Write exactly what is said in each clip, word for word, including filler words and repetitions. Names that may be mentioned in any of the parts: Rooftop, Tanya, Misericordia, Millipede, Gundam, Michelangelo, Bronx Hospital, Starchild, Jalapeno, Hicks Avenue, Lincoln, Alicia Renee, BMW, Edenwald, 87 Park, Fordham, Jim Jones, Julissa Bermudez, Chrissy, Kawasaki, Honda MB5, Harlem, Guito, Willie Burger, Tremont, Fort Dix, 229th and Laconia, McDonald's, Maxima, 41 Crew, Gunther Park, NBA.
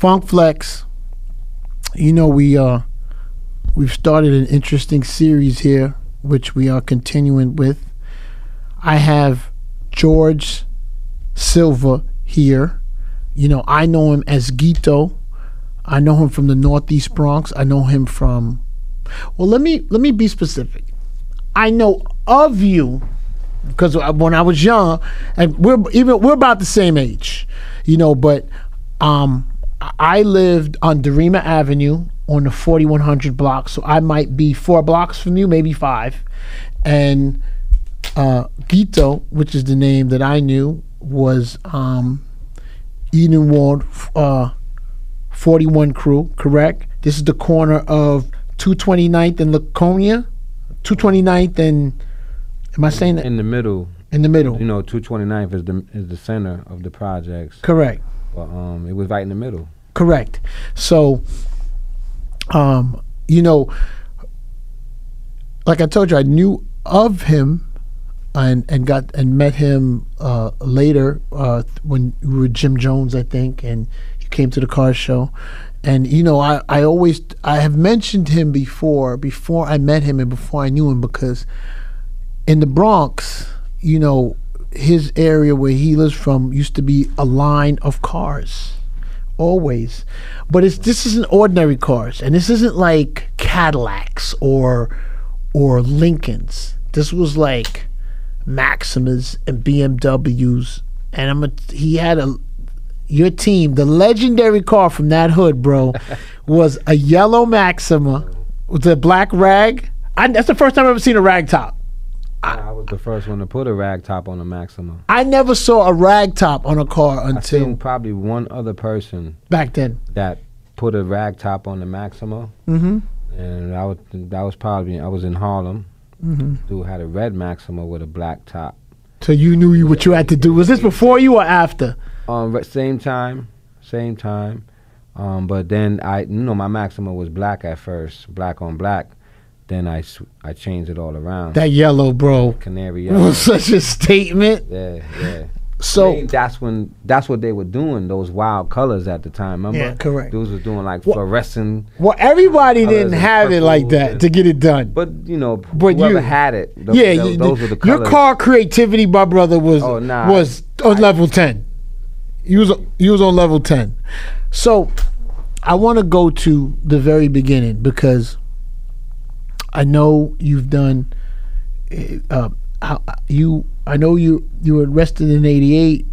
Funk Flex, you know, we uh we've started an interesting series here, which we are continuing with. I have George Silva here. You know, I know him as Guito. I know him from the Northeast Bronx. I know him from, well, let me let me be specific. I know of you because when I was young, and we're even we're about the same age, you know. But um, I lived on Derima Avenue on the forty-one hundred block, so I might be four blocks from you, maybe five. And uh, Guito, which is the name that I knew, was um, Eden Ward, uh, forty-one Crew, correct? This is the corner of two twenty-ninth and Laconia. two twenty-ninth and, am I saying that? In the middle. In the middle. You know, two twenty-ninth is the is the center of the projects. Correct. But um, it was right in the middle. Correct. So, um, you know, like I told you, I knew of him, and and got and met him uh, later uh, when we were Jim Jones, I think, and he came to the car show. And, you know, I, I always, I have mentioned him before, before I met him and before I knew him, because in the Bronx, you know, his area where he lives from used to be a line of cars, always. But it's this isn't ordinary cars, and this isn't like Cadillacs or, or Lincolns. This was like Maximas and B M Ws, and I'm a, he had a, your team, the legendary car from that hood, bro, was a yellow Maxima with a black rag. I, that's the first time I've ever seen a rag top. I, I was the first one to put a rag top on a Maxima. I never saw a rag top on a car until... I seen probably one other person... back then. ...that put a rag top on the Maxima. Mm-hmm. And I was, that was probably... I was in Harlem. Mm-hmm. Dude had a red Maxima with a black top. So you knew you, what you had to do. Was this before you or after? Um, same time, same time, um, but then I, you know, my Maxima was black at first, black on black. Then I, sw I changed it all around. That yellow, bro, canary yellow, was such a statement. Yeah, yeah. So maybe that's when that's what they were doing. Those wild colors at the time. Remember? Yeah, correct. Dudes was doing like well, fluorescent. Well, everybody didn't have it like that and, to get it done. But you know, but whoever you, had it, those, yeah, those, those the, were the colors. Your car creativity, my brother, was oh, nah, was on I, level ten. He was, he was on level ten. So I want to go to the very beginning because I know you've done uh, you I know you you were arrested in eighty-eight,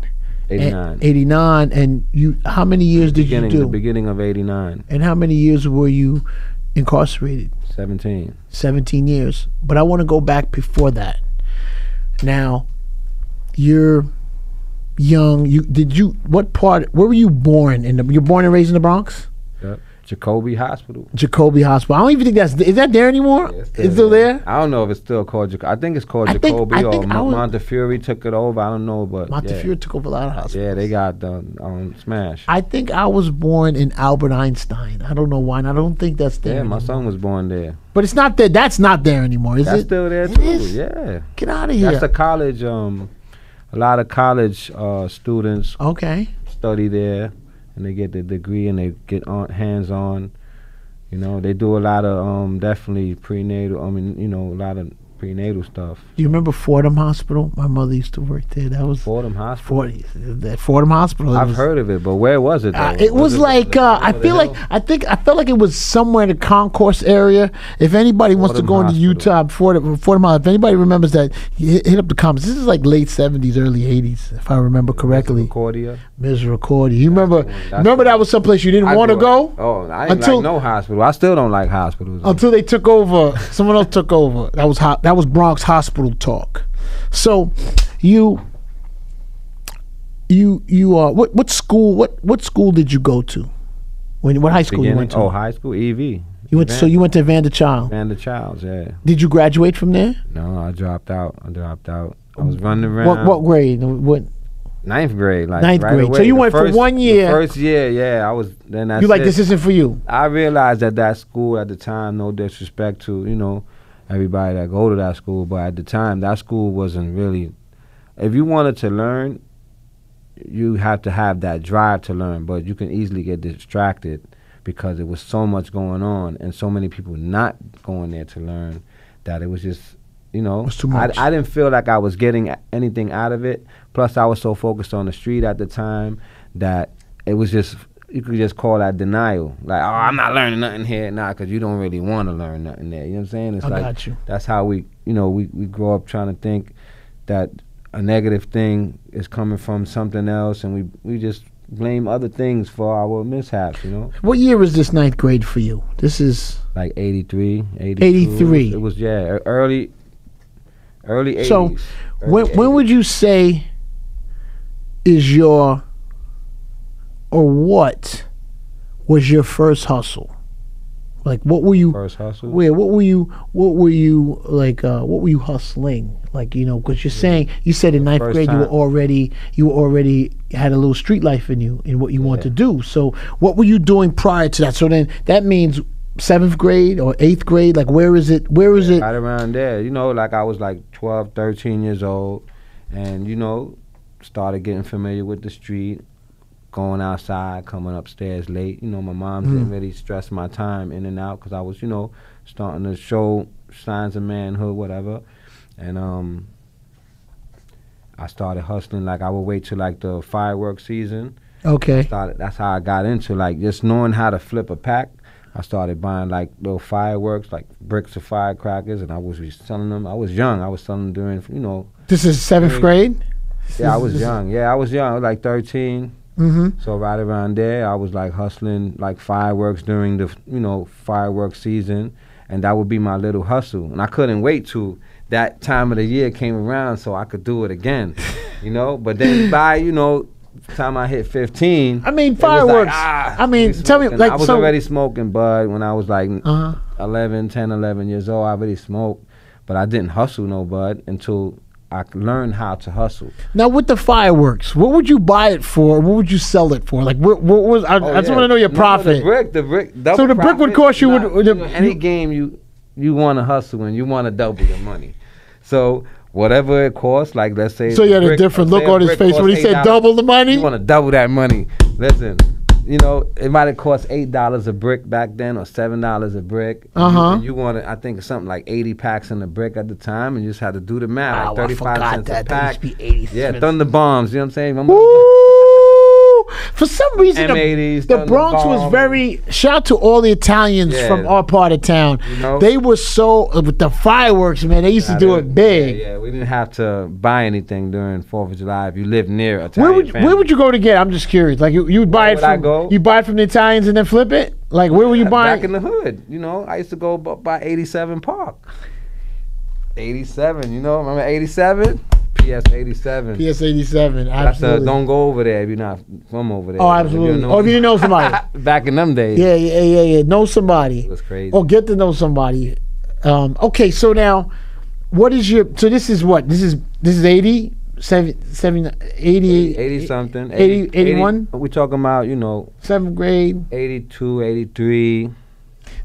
eighty-nine. eighty-nine, and you how many years did you do? The beginning of eighty-nine. And how many years were you incarcerated? seventeen. seventeen years. But I want to go back before that. Now, you're young, you did you what part where were you born in the you're born and raised in the Bronx? Yep. Jacoby Hospital. Jacoby Hospital. I don't even think that's is that there anymore? Yeah, it's still, it's still there. there? I don't know if it's still called Jacoby. I think it's called I Jacoby think, or Mo Montefiore took it over. I don't know, but Montefiore yeah. took over a lot of hospitals. Yeah, they got the um, smash. I think I was born in Albert Einstein. I don't know why, and I don't think that's there. Yeah, anymore. My son was born there. But it's not there. That's not there anymore, is that's it? That's still there it too. Is? Yeah. Get out of here. That's a college um A lot of college uh, students okay. study there, and they get the degree and they get on, hands on. You know, they do a lot of um, definitely prenatal. I mean, you know, a lot of prenatal stuff. Do you remember Fordham Hospital? My mother used to work there. That was Fordham Hospital. forty, that Fordham Hospital. I've was, heard of it, but where was it? Though? Uh, it was, was like it, uh, I feel like hell? I think I felt like it was somewhere in the Concourse area. If anybody Fordham wants to go Hospital. into Utah, Fordham, Fordham Hospital. If anybody remembers that, hit, hit up the comments. This is like late seventies, early eighties, if I remember correctly. Misericordia. Misericordia. You that's remember? Remember that was someplace you didn't want to go. Oh, I didn't until, like no hospital. I still don't like hospitals until they took over. Someone else took over. That was hot. That was Bronx Hospital talk. So, you, you, you are uh, what? What school? What what school did you go to? When what high school Beginning, you went to? Oh, high school E V. You went. Evander. So you went to Evander Child. Evander Child, yeah. Did you graduate from there? No, I dropped out. I dropped out. I was running around. What what grade? What? Ninth grade, like ninth right grade. Away. So you the went first, for one year. The first year, yeah, I was. Then that's you like it. This isn't for you. I realized that that school at the time, no disrespect to you know. everybody that go to that school, but at the time that school wasn't really, if you wanted to learn you have to have that drive to learn, but you can easily get distracted because it was so much going on and so many people not going there to learn that it was just, you know, it was too much. I, I didn't feel like I was getting anything out of it. Plus, I was so focused on the street at the time that it was just, you could just call that denial. Like, oh, I'm not learning nothing here. Nah, because you don't really want to learn nothing there. You know what I'm saying? It's I like, got you. That's how we, you know, we, we grow up trying to think that a negative thing is coming from something else, and we we just blame other things for our mishaps, you know? What year was this ninth grade for you? This is... Like eighty-three, eighty-two. eighty-three. It was, yeah, early, early eighties. So early when, eighties. When would you say is your... or what was your first hustle? Like, what were you first hustle? Where what were you? What were you like? Uh, what were you hustling? Like, you know, because you're yeah. saying you said in the ninth grade time. you were already you already had a little street life in you and what you yeah. want to do. So, what were you doing prior to that? So then that means seventh grade or eighth grade. Like, where is it? Where is yeah, it? Right around there. You know, like I was like twelve, thirteen years old, and you know, started getting familiar with the street. Going outside, coming upstairs late. You know, my mom mm. didn't really stress my time in and out because I was, you know, starting to show signs of manhood, whatever. And um, I started hustling. Like, I would wait till, like, the fireworks season. Okay. Started, that's how I got into, like, just knowing how to flip a pack. I started buying, like, little fireworks, like bricks of firecrackers, and I was selling them. I was young. I was selling them during, you know. This is seventh grade? Yeah, I was young. Yeah, I was young. I was, like, thirteen. Mm-hmm. So right around there, I was like hustling like fireworks during the, you know, fireworks season, and that would be my little hustle. And I couldn't wait till that time of the year came around so I could do it again, you know. But then by, you know, time I hit fifteen, I mean fireworks. Like, ah, I mean, tell me, like, I was so already smoking bud when I was like uh-huh. eleven, ten, eleven years old. I already smoked, but I didn't hustle no bud until I learned how to hustle. Now, with the fireworks, what would you buy it for? What would you sell it for? Like, what, what was? I, oh, I just yeah. want to know your profit. No, the brick, the brick. So the profit, brick would cost you. Not, would, you know, any game you you want to hustle and you want to double your money. So whatever it costs, like let's say. So you had brick, a different look on his face when he said double the money. You want to double that money. Listen, you know it might have cost eight dollars a brick back then, or seven dollars a brick. Uh huh. And you, you wanted, I think, something like eighty packs in a brick at the time, and you just had to do the math. Wow, like Thirty-five I cents that. a pack. That used to be eighty yeah, minutes. Thunder bombs. You know what I'm saying? I'm For some reason, M eighties, the, the Bronx bomb. was very. Shout to all the Italians yeah. from our part of town. You know? They were so uh, with the fireworks, man. They used I to do it big. Yeah, yeah, we didn't have to buy anything during Fourth of July if you lived near Italian. Where would you, where would you go to get? I'm just curious. Like you, you would buy where it. Would from, I go? You buy it from the Italians and then flip it. Like where were you buying? Back in the hood, you know. I used to go by eighty-seven Park. eighty-seven, you know, remember eighty-seven? P S eighty-seven. P S eighty-seven, absolutely. A, don't go over there if you're not from over there. Oh, absolutely. Or if you didn't know somebody. Back in them days. Yeah, yeah, yeah, yeah. Know somebody. It was crazy. Or get to know somebody. Um, okay, so now, what is your, so this is what? This is this is eighty, seventy, seventy, eighty, eighty something, eighty, eighty-one? We're talking about, you know. seventh grade. eighty-two, eighty-three.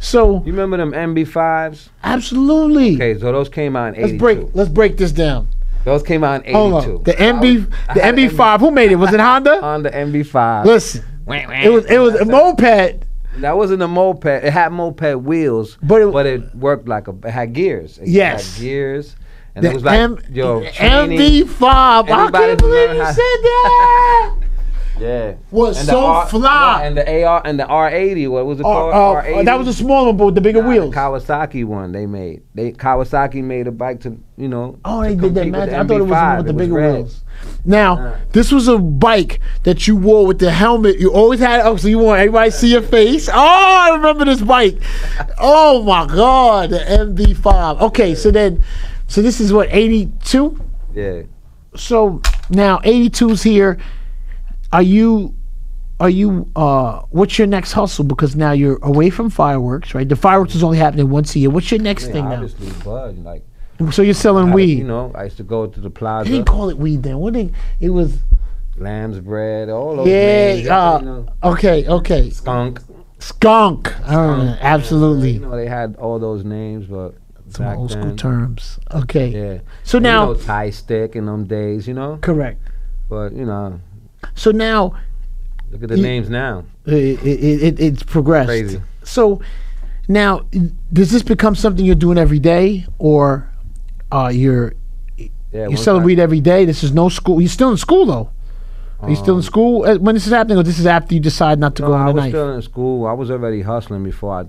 So you remember them M B fives? Absolutely. Okay, so those came out in eighty-two. Let's break, let's break this down. Those came out in eighty-two. Hold on. The M B, I was, I the M B five. M B. Who made it? Was it Honda? Honda M B five. Listen, it was it was a moped. That wasn't a moped. It had moped wheels, but it, but it worked like a. It had gears. It yes, had gears. And the it was like M, yo, M B five. I can't believe you said that. Yeah, was and so R, fly. And the A R and the R eighty, what was it R, called? Uh, R eighty? That was a smaller one, but with the bigger nah, wheels. The Kawasaki one they made. They Kawasaki made a bike to, you know. Oh, they did that magic. I thought it was one with the bigger wheels. Now, nah. this was a bike that you wore with the helmet. You always had it up, so you want everybody to see your face. Oh, I remember this bike. Oh my God, the M B five. Okay, yeah. so then, so this is what eighty-two. Yeah. So now eighty-two's here. Are you, are you, uh, what's your next hustle? Because now you're away from fireworks, right? The fireworks is only happening once a year. What's your next yeah, thing obviously now? Bud, like, so you're selling I, weed? You know, I used to go to the plaza. They didn't call it weed then. What they, it was? Lamb's bread, all over. Yeah, names, uh, you know, okay, okay. Skunk. Skunk. Skunk. Uh, absolutely. You know, they had all those names, but. Some old school then, terms. Okay. Yeah. So and now. You know, tie stick in them days, you know? Correct. But, you know. So now, look at the it, names now. It, it, it, it's progressed. Crazy. So now, does this become something you're doing every day, or uh, you're yeah, you celebrate time. every day? This is no school. You're still in school though. Are you still in school uh, when this is happening, or this is after you decide not to no, go on the night? I was still in school. I was already hustling before I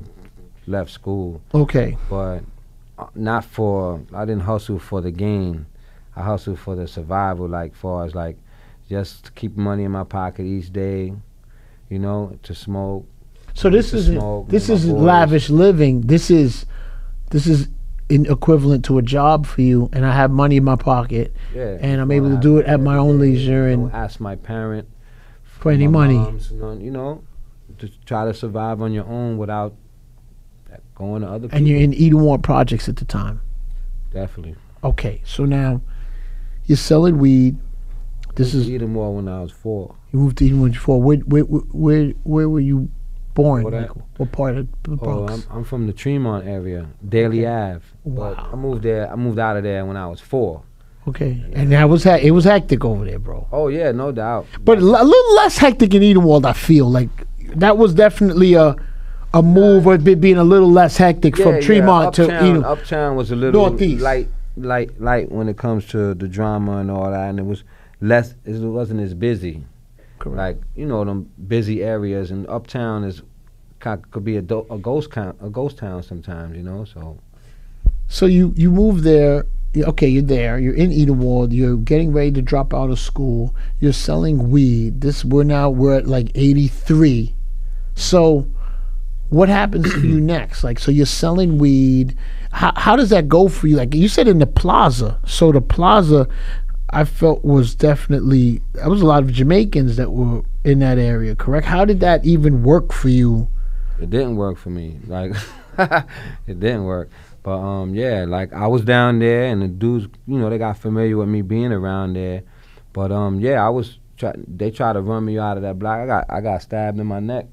left school. Okay. But uh, not for, I didn't hustle for the game. I hustled for the survival, like far as like just keep money in my pocket each day, you know, to smoke. So this is smoke, this is lavish living. This is this is in equivalent to a job for you, and I have money in my pocket, yeah, and I'm able to do it at my own leisure, and don't ask my parent for any money. You know, to try to survive on your own without going to other people. And you're in Eden Ward projects at the time. Definitely. Okay, so now you're selling weed. This is Eden Ward when I was four. You moved to Eden Ward four. Where where where where were you born? What, I, what part of the Bronx? Oh, I'm, I'm from the Tremont area, Daly okay. Ave. Wow. But I moved there. I moved out of there when I was four. Okay, and that was ha it was hectic over there, bro. Oh yeah, no doubt. But yeah. a little less hectic in Edenwald, I feel like. That was definitely a a move, or it being a little less hectic yeah, from Tremont yeah. uptown, to Edenwald. Uptown was a little northeast, light, light, light when it comes to the drama and all that, and it was less. It wasn't as busy. Correct. Like, you know, them busy areas, and uptown is could be a, do a ghost con a ghost town sometimes, you know. So, so you you move there. Okay, you're there. You're in Edenwald. You're getting ready to drop out of school. You're selling weed. This we're now we're at like eighty-three. So, what happens to you next? Like, so you're selling weed. How how does that go for you? Like you said, in the plaza. So the plaza, I felt was definitely, there was a lot of Jamaicans that were in that area, correct? How did that even work for you? It didn't work for me. Like, it didn't work. But, um, yeah, like, I was down there, and the dudes, you know, they got familiar with me being around there. But, um, yeah, I was, try they tried to run me out of that block. I got I got stabbed in my neck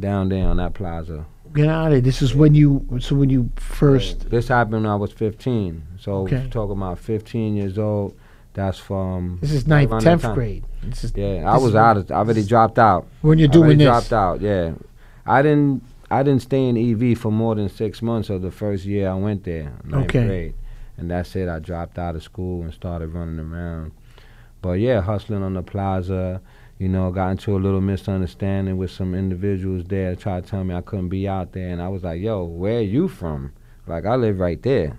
down there on that plaza. Get out of it. This is yeah. when you, so when you first. Yeah. This happened when I was fifteen. So, okay. talking about fifteen years old. That's from this is ninth, tenth grade. This is, yeah, this I was out. Of, I already dropped out. When you're doing this, dropped out. Yeah, I didn't. I didn't stay in E V for more than six months of the first year I went there, ninth okay. grade, and that's it. I dropped out of school and started running around. But yeah, hustling on the plaza. You know, got into a little misunderstanding with some individuals there. Tried to tell me I couldn't be out there, and I was like, "Yo, where are you from? Like, I live right there."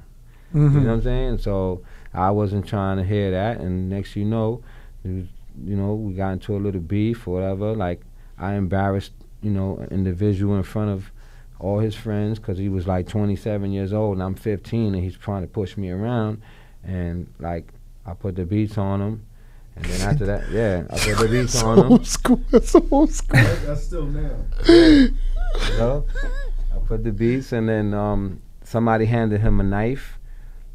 Mm-hmm. You know what I'm saying? So. I wasn't trying to hear that, and next you know, was, you know, we got into a little beef or whatever. Like, I embarrassed, you know, an individual in front of all his friends because he was like twenty-seven years old and I'm fifteen, and he's trying to push me around, and like I put the beats on him, and then after that, yeah, I put the beats on him. Old school, that's old school. That's still now. You know? I put the beats, and then um, somebody handed him a knife.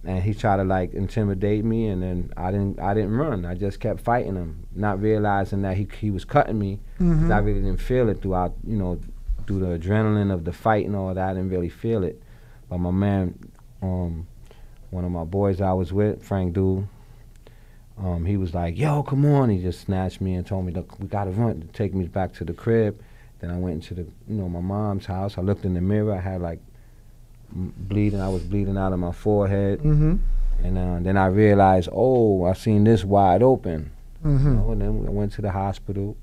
And he tried to like intimidate me, and then I didn't. I didn't run. I just kept fighting him, not realizing that he he was cutting me. Mm-hmm. I really didn't feel it throughout, you know, through the adrenaline of the fight and all that. I didn't really feel it. But my man, um, one of my boys I was with, Frank Dude, um, he was like, "Yo, come on!" He just snatched me and told me, "Look, we gotta run." Take me back to the crib. Then I went into the, you know, my mom's house. I looked in the mirror. I had like. bleeding I was bleeding out of my forehead, mm-hmm. and uh, then I realized, oh, I seen this wide open, mm-hmm. you know, and then I went to the hospital,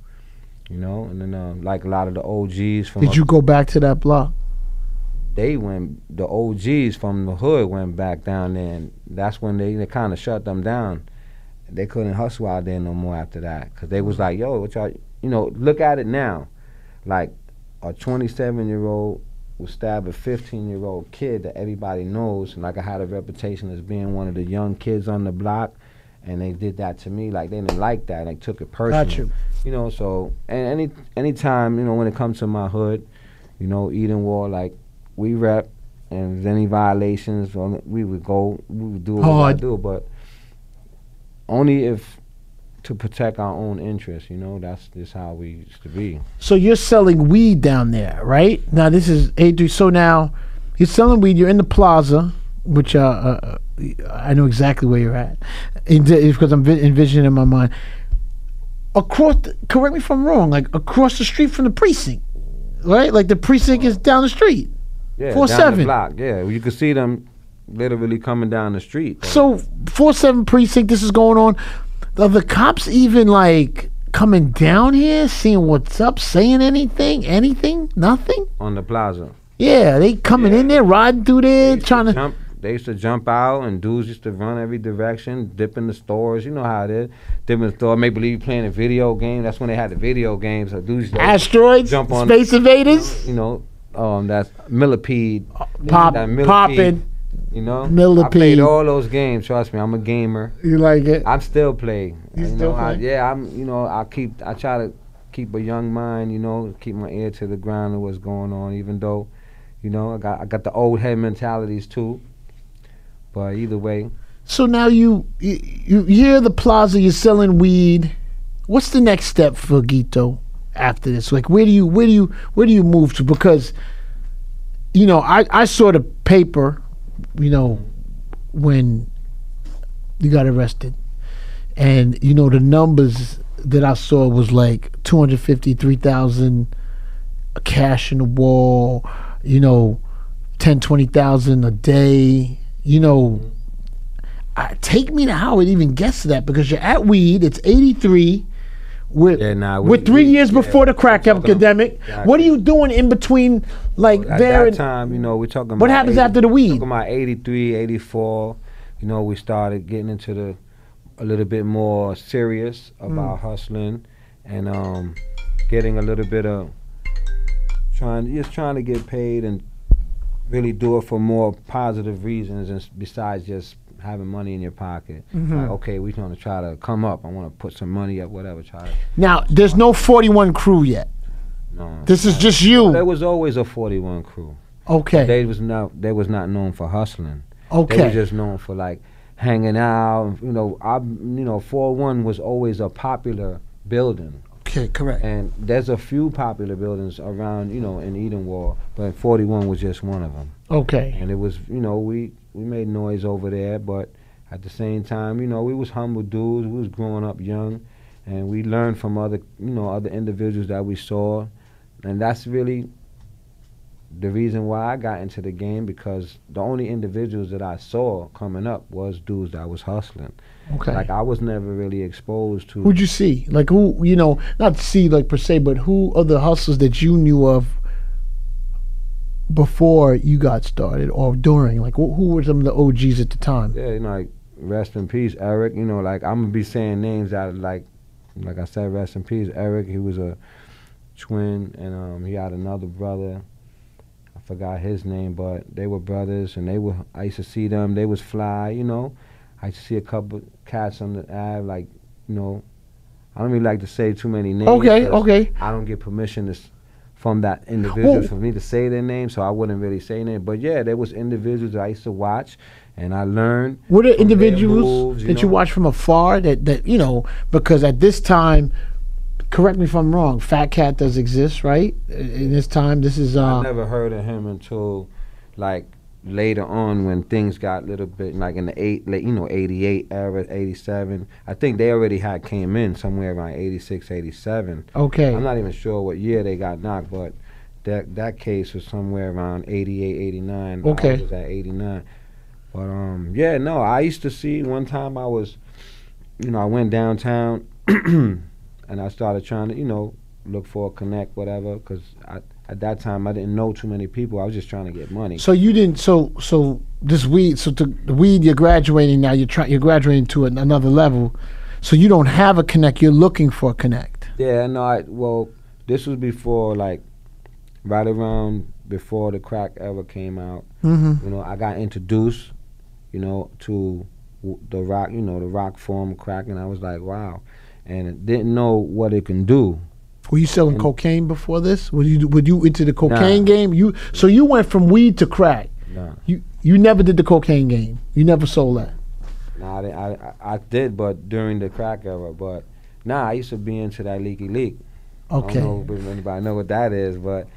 you know, and then um, like a lot of the O Gs from did you go back to that block? They went, the O Gs from the hood went back down there, and that's when they, they kind of shut them down. They couldn't hustle out there no more after that, because they was like, yo, what y'all, you know, look at it now, like a twenty-seven year old was stabbed a fifteen year old kid that everybody knows, and like I had a reputation as being one of the young kids on the block, and they did that to me. Like, they didn't like that, like took it personal. Got you. You know, so and any any time, you know, when it comes to my hood, you know, Edenwald, like we rep, and if there's any violations, we would go, we would do what oh, we I do, but only if to protect our own interests, you know. That's just how we used to be. So you're selling weed down there, right? Now this is eighty-three. So now you're selling weed. You're in the plaza, which uh, uh, I know exactly where you're at, because I'm envisioning in my mind. across, the, correct me if I'm wrong, like across the street from the precinct, right? Like the precinct is down the street. Yeah, four seven. Down the block, yeah. You could see them literally coming down the street. So, four seven precinct, this is going on. Are the cops even like coming down here, seeing what's up, saying anything, anything, nothing? On the plaza. Yeah, they coming yeah. in there, riding through there, trying to... Jump. They used to jump out, and dudes used to run every direction, dip in the stores. You know how it is. Dip in the store, make believe playing a video game. That's when they had the video games. So dudes Asteroids, jump on Space Invaders. You know, um, that's Millipede. Pop, that millipede, popping. You know? Millipede. I played all those games. Trust me, I'm a gamer. You like it? I'm still playing. You, you still know, playing? I, yeah, I'm. You know, I keep. I try to keep a young mind. You know, keep my ear to the ground of what's going on. Even though, you know, I got I got the old head mentalities too. But either way. So now you, you you hear the plaza, you're selling weed. What's the next step for Guito after this? Like where do you where do you where do you move to? Because you know, I, I saw the paper, you know, when you got arrested. And you know the numbers that I saw was like two hundred fifty, three thousand cash in the wall, you know, ten, twenty thousand a day. You know, I, take me to how it even gets to that because you're at weed. It's eighty-three. We're, yeah, nah, we, we're three we, years yeah, before the crack epidemic. Exactly. What are you doing in between, like, well, at there that and time, you know, we're talking about. What happens eighty, after the weed? We're talking about eighty-three, eighty-four. You know, we started getting into the a little bit more serious about mm. hustling and um, getting a little bit of trying, just trying to get paid and really do it for more positive reasons and besides just having money in your pocket. Mm-hmm. Like, okay, we're going to try to come up. I want to put some money up, whatever. Try to now, there's no forty-one crew yet. No. This is just you. Well, there was always a forty-one crew. Okay. But they was not, they was not known for hustling. Okay. They were just known for, like, hanging out. You know, I, you know, forty-one was always a popular building. Okay, correct. And there's a few popular buildings around, you know, in Eden Ward, but forty-one was just one of them. Okay. And it was, you know, we, we made noise over there, but at the same time, you know, we was humble dudes. We was growing up young, and we learned from other, you know, other individuals that we saw. And that's really the reason why I got into the game because the only individuals that I saw coming up was dudes that was hustling. Okay. Like I was never really exposed to. Who'd you see? Like who, you know, not see like per se, but who are the hustlers that you knew of before you got started or during? Like wh who were some of the O Gs at the time? Yeah, you know, like rest in peace, Eric. You know, like I'm gonna be saying names out of like, like I said, rest in peace, Eric. He was a twin, and um, he had another brother. I forgot his name, but they were brothers, and they were. I used to see them. They was fly, you know. I used to see a couple cats on the ad, like, you know, I don't really like to say too many names. Okay, okay. I don't get permission to, from that individual Whoa. for me to say their name, so I wouldn't really say their name. But yeah, there was individuals that I used to watch, and I learned. Were there individuals moves, you that know? you watched from afar that, that, you know, because at this time, correct me if I'm wrong, Fat Cat does exist, right? In this time, this is... Uh, I never heard of him until, like, later on when things got a little bit like in the eight, like, you know, eighty-eight era, eighty-seven. I think they already had came in somewhere around eighty-six, eighty-seven. Okay. I'm not even sure what year they got knocked, but that that case was somewhere around eighty-eight, eighty-nine. Okay. I was at eighty-nine. But um, yeah, no, I used to see one time I was, you know, I went downtown and I started trying to, you know, look for a connect, whatever, because I. At that time, I didn't know too many people. I was just trying to get money. So you didn't. So so this weed. So to the weed, you're graduating now. You're trying. You're graduating to an, another level. So you don't have a connect. You're looking for a connect. Yeah. No. I, well, this was before, like, right around before the crack ever came out. Mm-hmm. You know, I got introduced, you know, to w the rock. You know, the rock form crack, and I was like, wow, and didn't know what it can do. Were you selling and cocaine before this? Were you were you into the cocaine nah. game? You so you went from weed to crack. Nah. You you never did the cocaine game. You never sold that. Nah, I, I I did, but during the crack era. But nah, I used to be into that leaky leak. Okay. I don't know if anybody know what that is, but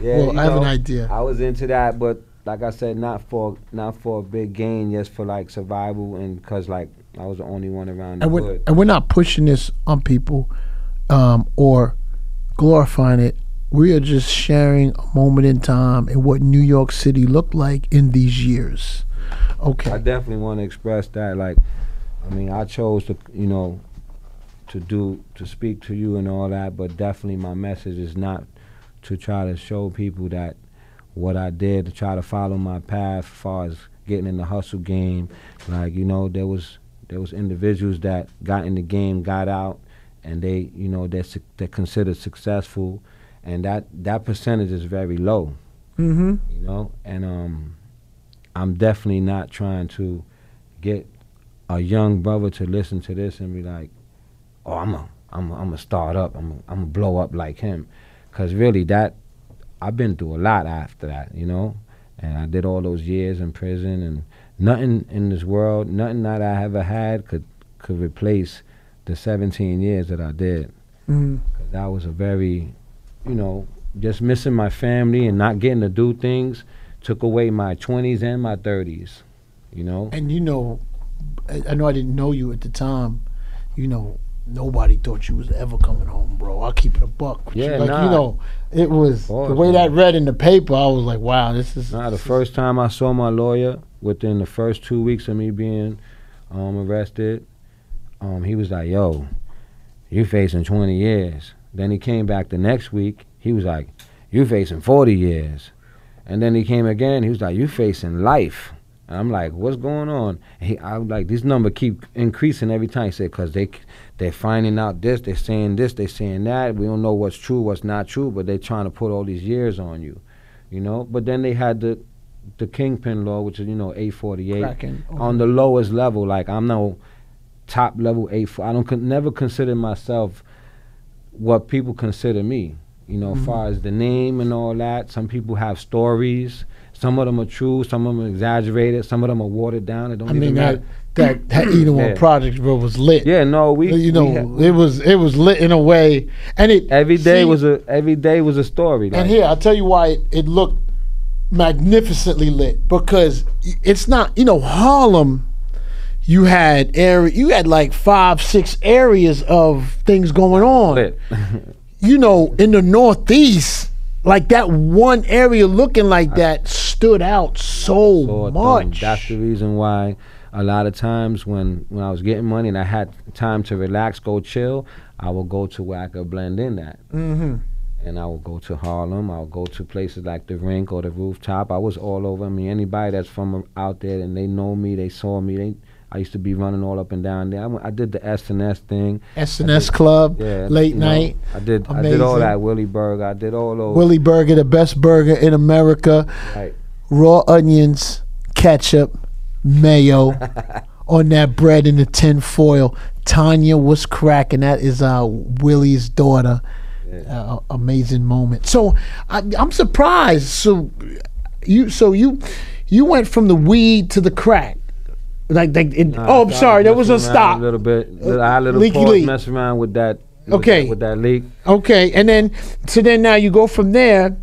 yeah. Well, I know, have an idea. I was into that, but like I said, not for not for a big gain, just for like survival and because like I was the only one around. And the we're hood. and we're not pushing this on people. um, or glorifying it. We are just sharing a moment in time and what New York City looked like in these years. Okay. I definitely want to express that. Like, I mean, I chose to, you know, to do, to speak to you and all that, but definitely my message is not to try to show people that what I did, to try to follow my path as far as getting in the hustle game. Like, you know, there was there was individuals that got in the game, got out, and they, you know, they're, su they're considered successful. And that, that percentage is very low, mm-hmm. you know? And um, I'm definitely not trying to get a young brother to listen to this and be like, oh, I'm a, I'm a, I'm a start up, I'm a, I'm a blow up like him. Because really that, I've been through a lot after that, you know? And I did all those years in prison, and nothing in this world, nothing that I ever had could, could replace the seventeen years that I did. Mm-hmm. 'Cause that was a very, you know, just missing my family and not getting to do things took away my twenties and my thirties, you know? And, you know, I, I know I didn't know you at the time, you know, nobody thought you was ever coming home, bro. I'll keep it a buck. Yeah, you. Like, nah, you know, it was, course, the way man. that read in the paper, I was like, wow, this is... Nah, the this first is. time I saw my lawyer, within the first two weeks of me being um, arrested, um, he was like, yo, you facing twenty years. Then he came back the next week. He was like, you facing forty years. And then he came again. He was like, you facing life. And I'm like, what's going on? And he, I was like, this number keep increasing every time. He said, because they, they're finding out this, they're saying this, they're saying that. We don't know what's true, what's not true, but they're trying to put all these years on you, you know? But then they had the, the kingpin law, which is, you know, eight forty-eight. Cracking. On the lowest level. Like, I'm no top level eight forty-eight. I don't con never consider myself what people consider me, you know, mm-hmm. as far as the name and all that. Some people have stories. Some of them are true. Some of them are exaggerated. Some of them are watered down. It don't I mean, that, that that Eden Ward yeah. project, bro, was lit. Yeah, no, we you know we it was it was lit in a way, and it every day see, was a every day was a story. Like, and here I'll tell you why it, it looked magnificently lit, because it's not, you know, Harlem. You had area, you had like five, six areas of things going on. You know, in the Northeast, like that one area looking like I, that stood out so much. That's the reason why a lot of times when, when I was getting money and I had time to relax, go chill, I would go to where I could blend in that. Mm-hmm. And I would go to Harlem. I would go to places like the Rink or the Rooftop. I was all over. I mean, anybody that's from out there and they know me, they saw me, they... I used to be running all up and down there. I, went, I did the S and S thing. S and S Club, yeah, late night. Know, I did. Amazing. I did all that. Willie Burger. I did all those. Willie Burger, the best burger in America. Right. Raw onions, ketchup, mayo, on that bread in the tin foil. Tanya was cracking. That is uh, Willie's daughter. Yeah. Uh, amazing moment. So I, I'm surprised. So you, so you, you went from the weed to the crack. Like, like it, nah, oh, I'm sorry, that was a stop. A little bit, I little leaky leak. Mess around with that. With okay, that, with that leak. Okay, and then so then now you go from there.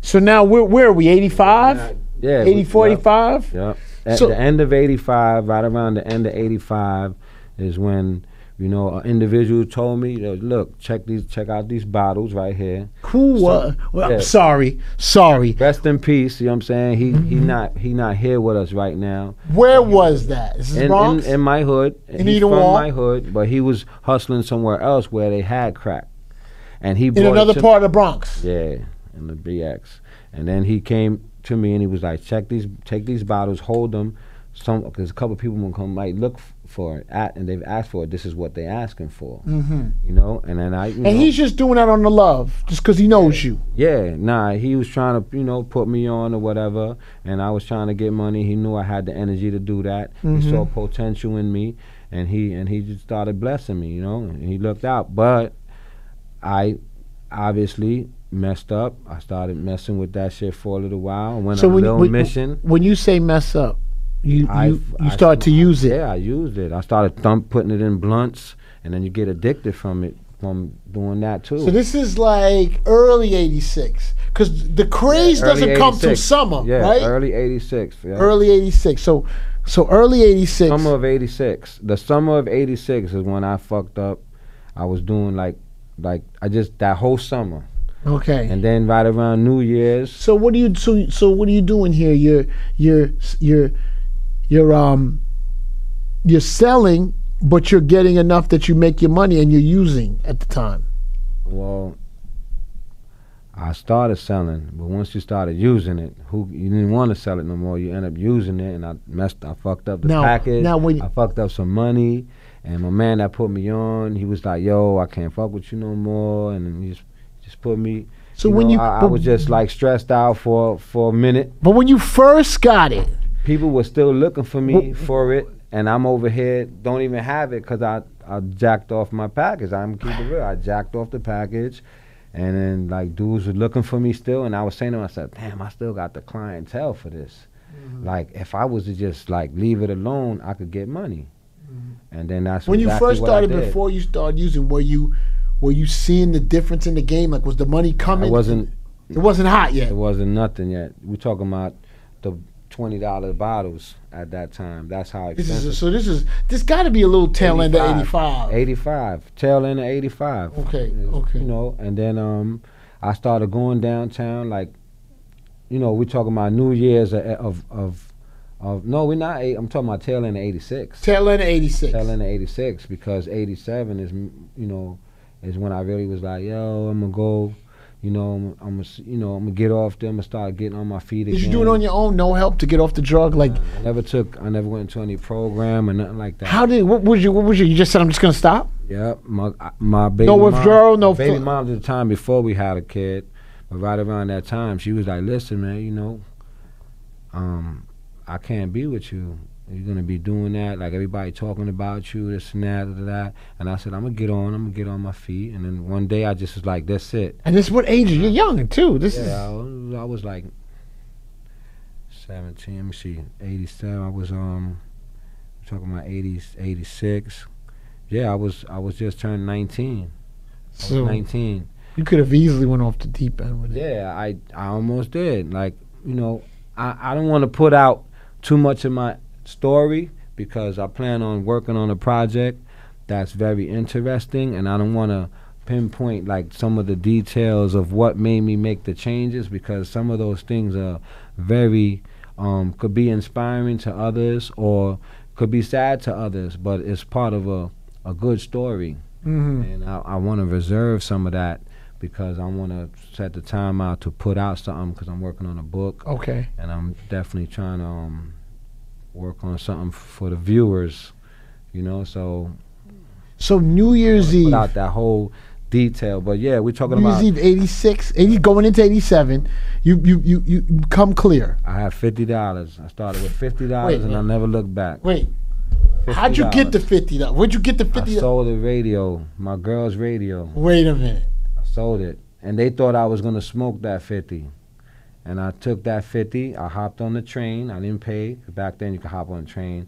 So now where where are we? eighty-five. Yeah. eighty-four, yep, eighty-five. Yep. At so, the end of eighty-five, right around the end of eighty-five, is when, you know, an individual told me, look, check these, check out these bottles right here. Cool. So, uh, well, yeah. I'm sorry, sorry. Rest in peace. You know what I'm saying? He mm-hmm. he not he not here with us right now. Where um, was that? Is this in, Bronx? In, in my hood. In Eden Ward. My hood, but he was hustling somewhere else where they had crack, and he in another part of the Bronx. Yeah, in the B X. And then he came to me and he was like, check these, take these bottles, hold them. Some, because a couple of people will come, might look for it, at, and they've asked for it. This is what they're asking for, mm-hmm. you know. And then I, you and know, he's just doing that on the love, just because he knows yeah. you. Yeah, nah, he was trying to, you know, put me on or whatever, and I was trying to get money. He knew I had the energy to do that. Mm-hmm. He saw potential in me, and he and he just started blessing me, you know. And he looked out, but I obviously messed up. I started messing with that shit for a little while. Went so on when, a little when, mission. When you say mess up. You, you, you start I, to use it. Yeah, I used it. I started thump putting it in blunts, and then you get addicted from it, from doing that too. So this is like early eighty-six, because the craze yeah, doesn't come till summer, yeah, right? Early eighty-six. Yeah. Early eighty-six. So, so early eighty-six. Summer of eighty-six. The summer of eighty-six is when I fucked up. I was doing like like I just that whole summer. Okay. And then right around New Year's. So what do you so so what are you doing here? You're you're you're you're um you're selling, but you're getting enough that you make your money and you're using at the time. Well, I started selling, but once you started using it, who you didn't want to sell it no more. You end up using it, and I messed, I fucked up the now, package. Now when I fucked up some money, and my man that put me on, he was like, "Yo, I can't fuck with you no more," and he just, just put me. So you when know, you, I, I was just like stressed out for for a minute. But when you first got it, people were still looking for me what, for it, and I'm over here don't even have it because I I jacked off my package. I'm keep it real. I jacked off the package. And then, like, dudes were looking for me still, and I was saying to myself, damn, I still got the clientele for this. Mm-hmm. Like, if I was to just, like, leave it alone, I could get money. Mm-hmm. And then that's when exactly you first what started, before you started using, were you were you seeing the difference in the game? Like, was the money coming? It wasn't. It wasn't hot yet. It wasn't nothing yet. We're talking about the twenty dollar bottles at that time. That's how expensive. This is a, so this is, this got to be a little tail end of eighty-five. eighty-five, tail end of eighty-five. Okay, is, okay. You know, and then um, I started going downtown, like, you know, we're talking about New Year's of, of, of, of no, we're not, eight, I'm talking about tail end of eighty-six. Tail end of eighty-six. Tail end of eighty-six, because eighty-seven is, you know, is when I really was like, yo, I'm going to go. You know, I'm, I'm, you know, I'm gonna get off there. I'm gonna start getting on my feet again. Did you do it on your own? No help to get off the drug? Like, uh, I never took, I never went into any program or nothing like that. How did? What was you? What was you? You just said I'm just gonna stop. Yeah, my my baby. No withdrawal, mom, no. Baby mom at the time before we had a kid, but right around that time, she was like, "Listen, man, you know, um, I can't be with you. You're gonna be doing that, like everybody talking about you, this and that, and that." And I said, "I'm gonna get on. I'm gonna get on my feet." And then one day, I just was like, "That's it." And this is what age? You're young too. This yeah, is. I was, I was like seventeen. Let me see, eighty-seven. I was um, talking about eighties, eighty-six. Yeah, I was. I was just turned nineteen. I so was nineteen. You could have easily went off the deep end with it. Yeah, I I almost did. Like, you know, I I don't want to put out too much of my story because I plan on working on a project that's very interesting, and I don't want to pinpoint like some of the details of what made me make the changes, because some of those things are very um could be inspiring to others or could be sad to others, but it's part of a a good story. Mm-hmm. And I, I want to reserve some of that because I want to set the time out to put out something, because I'm working on a book. Okay. And I'm definitely trying to um work on something for the viewers, you know. So, so New Year's Eve. Without that whole detail, but yeah, we're talking about New Year's Eve eighty-six, eighty going into eighty-seven. You you you you come clear. I have fifty dollars. I started with fifty dollars, and wait. I never looked back. Wait, fifty dollars. How'd you get the fifty dollars? Where'd you get the fifty dollars? I sold a radio, my girl's radio. Wait a minute. I sold it, and they thought I was gonna smoke that fifty. And I took that fifty, I hopped on the train, I didn't pay. Back then you could hop on the train.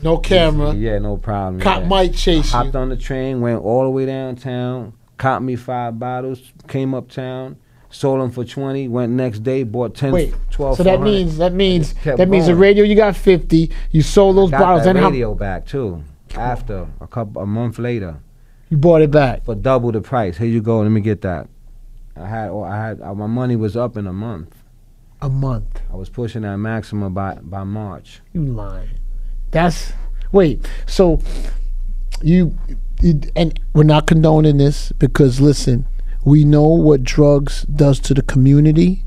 No camera. Yeah, no problem. Cop yeah. might chase I hopped you. Hopped on the train, went all the way downtown, copped me five bottles, came uptown, sold them for twenty, went next day, bought ten, wait, twelve. So that means, that means, that going. means the radio you got fifty, you sold those I got bottles. That and radio back too, after, a couple, a month later. You bought it back. For double the price, here you go, let me get that. I had, I had, my money was up in a month. A month. I was pushing that Maxima by by March. You lying. That's wait. So you, you and we're not condoning this, because listen, we know what drugs does to the community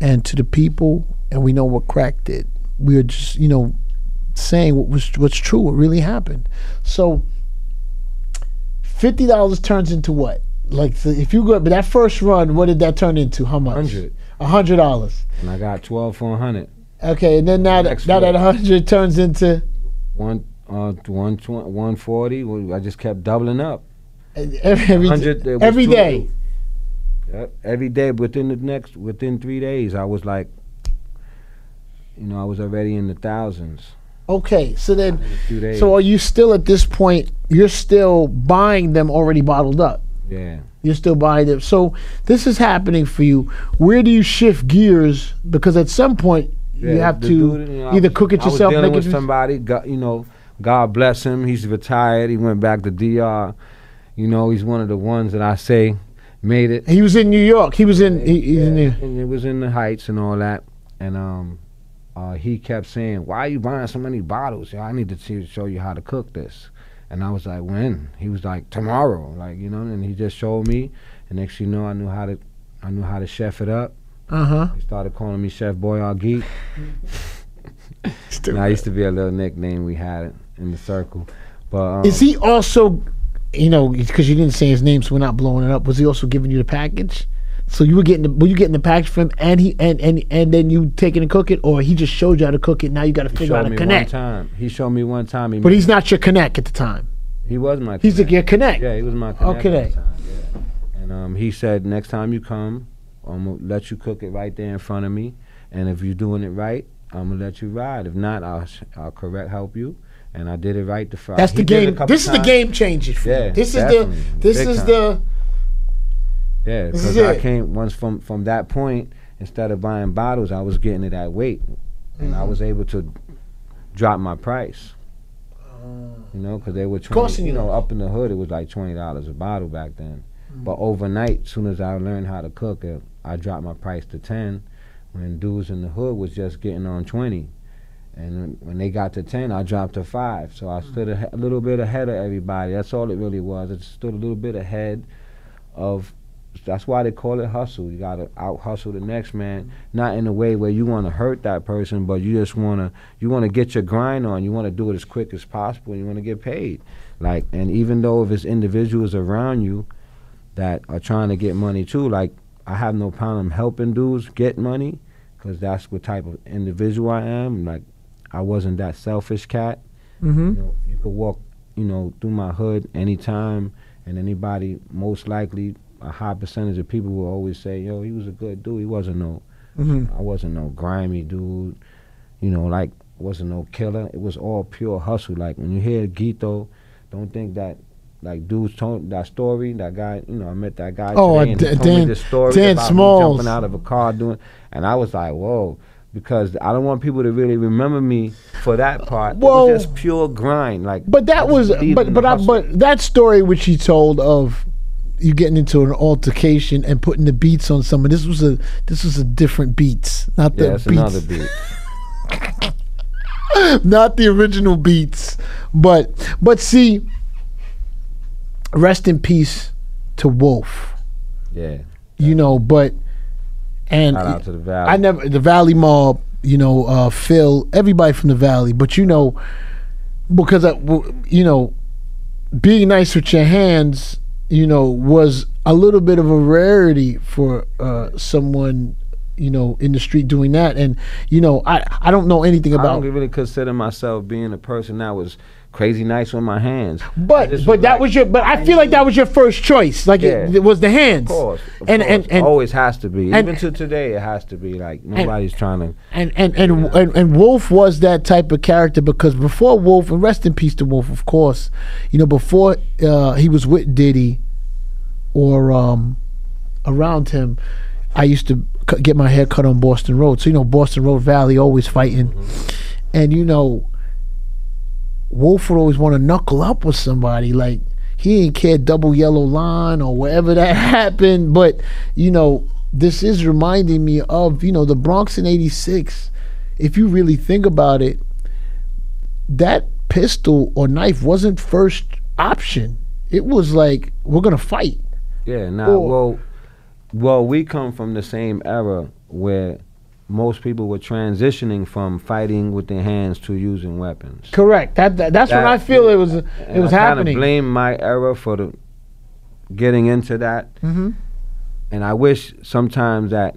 and to the people, and we know what crack did. We are just, you know, saying what was what's true, what really happened. So fifty dollars turns into what? Like, so if you go, but that first run, what did that turn into? How much? Hundred. A hundred dollars. And I got twelve for a hundred. Okay, and then now that now that hundred turns into one uh one twenty one forty. I just kept doubling up. Every every day. Yep, every day within the next within three days, I was like, you know, I was already in the thousands. Okay, so then, so are you still at this point? You're still buying them already bottled up. Yeah. You're still buying them. So this is happening for you. Where do you shift gears? Because at some point, yeah, you have to dude, you know, either cook it I yourself. I was dealing with somebody, God, you know, God bless him. He's retired. He went back to D R. You know, he's one of the ones that I say made it. He was in New York. He was in. He, yeah, in New and it was in the Heights and all that. And um, uh, he kept saying, "Why are you buying so many bottles? I need to see, show you how to cook this." And I was like, "When?" He was like, "Tomorrow." Like, you know. And he just showed me. And next, you know, I knew how to, I knew how to chef it up. Uh huh. He started calling me Chef Boyardee. Now, I used to be a little nickname we had in the circle. But um, is he also, you know, because you didn't say his name, so we're not blowing it up. Was he also giving you the package? So you were getting, the, were you getting the package from him, and he, and and and then you taking to cook it, or he just showed you how to cook it? Now you got to figure out a connect. One time. He showed me one time. He but he's not your connect at the time. He was my. He's like your connect. Yeah, he was my connect. Okay. At the time. Yeah. And um, he said, next time you come, I'm gonna let you cook it right there in front of me, and if you're doing it right, I'm gonna let you ride. If not, I'll I'll correct, help you. And I did it right the first. That's the game. This is the game changer for you. This is the. This is the. Yeah, because I came once from from that point. Instead of buying bottles, I was getting it at weight, and I was able to drop my price. You know, because they were twenty. You know, up in the hood, it was like twenty dollars a bottle back then. But overnight, as soon as I learned how to cook, it, I dropped my price to ten. When dudes in the hood was just getting on twenty. And when they got to ten, I dropped to five. So I stood a, a little bit ahead of everybody. That's all it really was. I stood a little bit ahead of, that's why they call it hustle. You got to out-hustle the next man, mm-hmm. not in a way where you want to hurt that person, but you just want to, you want to get your grind on. You want to do it as quick as possible, and you want to get paid. Like, and even though if it's individuals around you that are trying to get money too, like I have no problem helping dudes get money because that's what type of individual I am. Like, I wasn't that selfish cat. Mm-hmm. You know, you could walk, you know, through my hood anytime, and anybody, most likely, a high percentage of people will always say, "Yo, he was a good dude. He wasn't no, mm-hmm. I wasn't no grimy dude. You know, like wasn't no killer. It was all pure hustle. Like when you hear Guito, don't think that." Like dudes told that story, that guy, you know, I met that guy oh, today and he told Dan, me this story Dan about Smalls. Me jumping out of a car doing, and I was like, whoa, because I don't want people to really remember me for that part. Well, it was just pure grind, like. But that was, but but I, but that story which he told of you getting into an altercation and putting the beats on someone. This was a this was a different beats, not the yeah, that's beats. Another beat. Not the original beats, but but see. Rest in peace to Wolf. Yeah. You know, but and shout out to the Valley. I never the Valley Mob, you know, uh, Phil, everybody from the Valley, but you know, because I, you know, being nice with your hands, you know, was a little bit of a rarity for uh, someone, you know, in the street doing that, and you know, I I don't know anything about. I don't really consider myself being a person that was crazy nice with my hands, but but was that like, was your. But I feel like that was your first choice. Like yeah. it, it was the hands. Of course, of and, course. and and always has to be. And, even to today, it has to be. Like nobody's and, trying to. And and and, and and and Wolf was that type of character because before Wolf, and rest in peace to Wolf, of course, you know, before uh, he was with Diddy, or um, around him, I used to c get my hair cut on Boston Road. So you know, Boston Road Valley always fighting, mm-hmm. and you know. Wolf would always want to knuckle up with somebody. Like, he didn't care double yellow line or whatever that happened. But, you know, this is reminding me of, you know, the Bronx in eighty-six. If you really think about it, that pistol or knife wasn't first option. It was like, we're going to fight. Yeah, nah, or, well, well, we come from the same era where most people were transitioning from fighting with their hands to using weapons. Correct. That, that that's that, when I feel yeah, it was it was I happening. I kind of blame my era for the getting into that, mm-hmm. and I wish sometimes that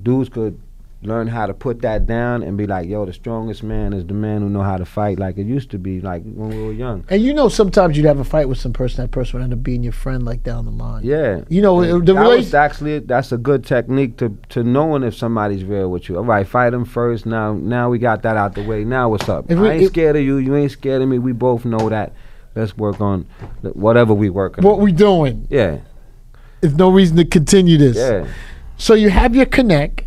dudes could learn how to put that down and be like, "Yo, the strongest man is the man who know how to fight," like it used to be, like when we were young. And you know, sometimes you'd have a fight with some person. That person would end up being your friend, like down the line. Yeah, you know, it, the that was actually that's a good technique to to knowing if somebody's real with you. All right, fight them first. Now, now we got that out the way. Now, what's up? If I we, ain't if, scared of you. You ain't scared of me. We both know that. Let's work on whatever we working. What on. We doing? Yeah. There's no reason to continue this. Yeah. So you have your connect.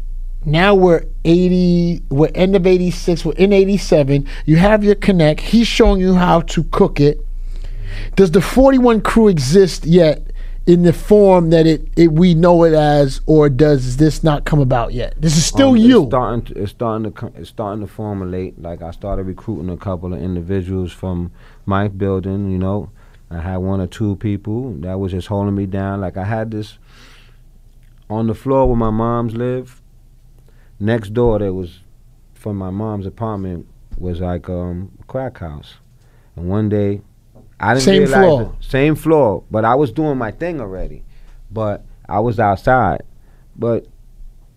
Now we're eighty, we're end of eighty-six, we're in eighty-seven. You have your connect. He's showing you how to cook it. Does the forty-one Crew exist yet in the form that it, it we know it as, or does this not come about yet? This is still um, it's you. Starting to, it's starting to it's starting to formulate. Like, I started recruiting a couple of individuals from my building. You know, I had one or two people that was just holding me down. Like, I had this on the floor where my mom's lived. Next door, there was from my mom's apartment was like um, a crack house, and one day. I didn't same floor. It, same floor, but I was doing my thing already. But I was outside. But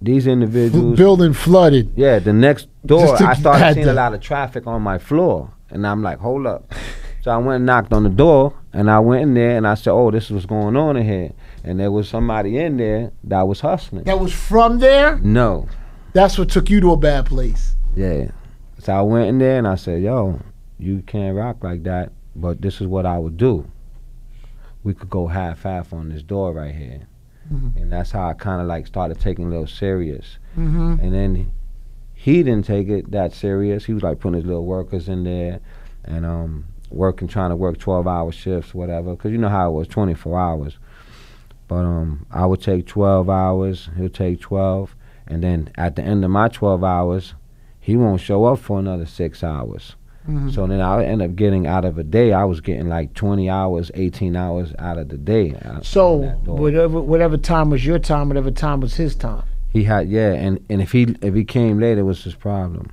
these individuals... F building flooded. Yeah, the next door, I started seeing a lot of traffic on my floor. And I'm like, hold up. So I went and knocked on the door, and I went in there, and I said, oh, this is what's going on in here. And there was somebody in there that was hustling. That was from there? No. That's what took you to a bad place. Yeah. So I went in there, and I said, yo, you can't rock like that. But this is what I would do. We could go half-half on this door right here. Mm-hmm. And that's how I kind of like started taking it a little serious. Mm-hmm. And then he didn't take it that serious. He was like putting his little workers in there and um, working, trying to work twelve-hour shifts, whatever. Because you know how it was, twenty-four hours. But um, I would take twelve hours, he'll take twelve. And then at the end of my twelve hours, he won't show up for another six hours. Mm-hmm. So then I end up getting out of a day. I was getting like twenty hours, eighteen hours out of the day. So whatever whatever time was your time, whatever time was his time. He had yeah, and, and if he if he came late, it was his problem.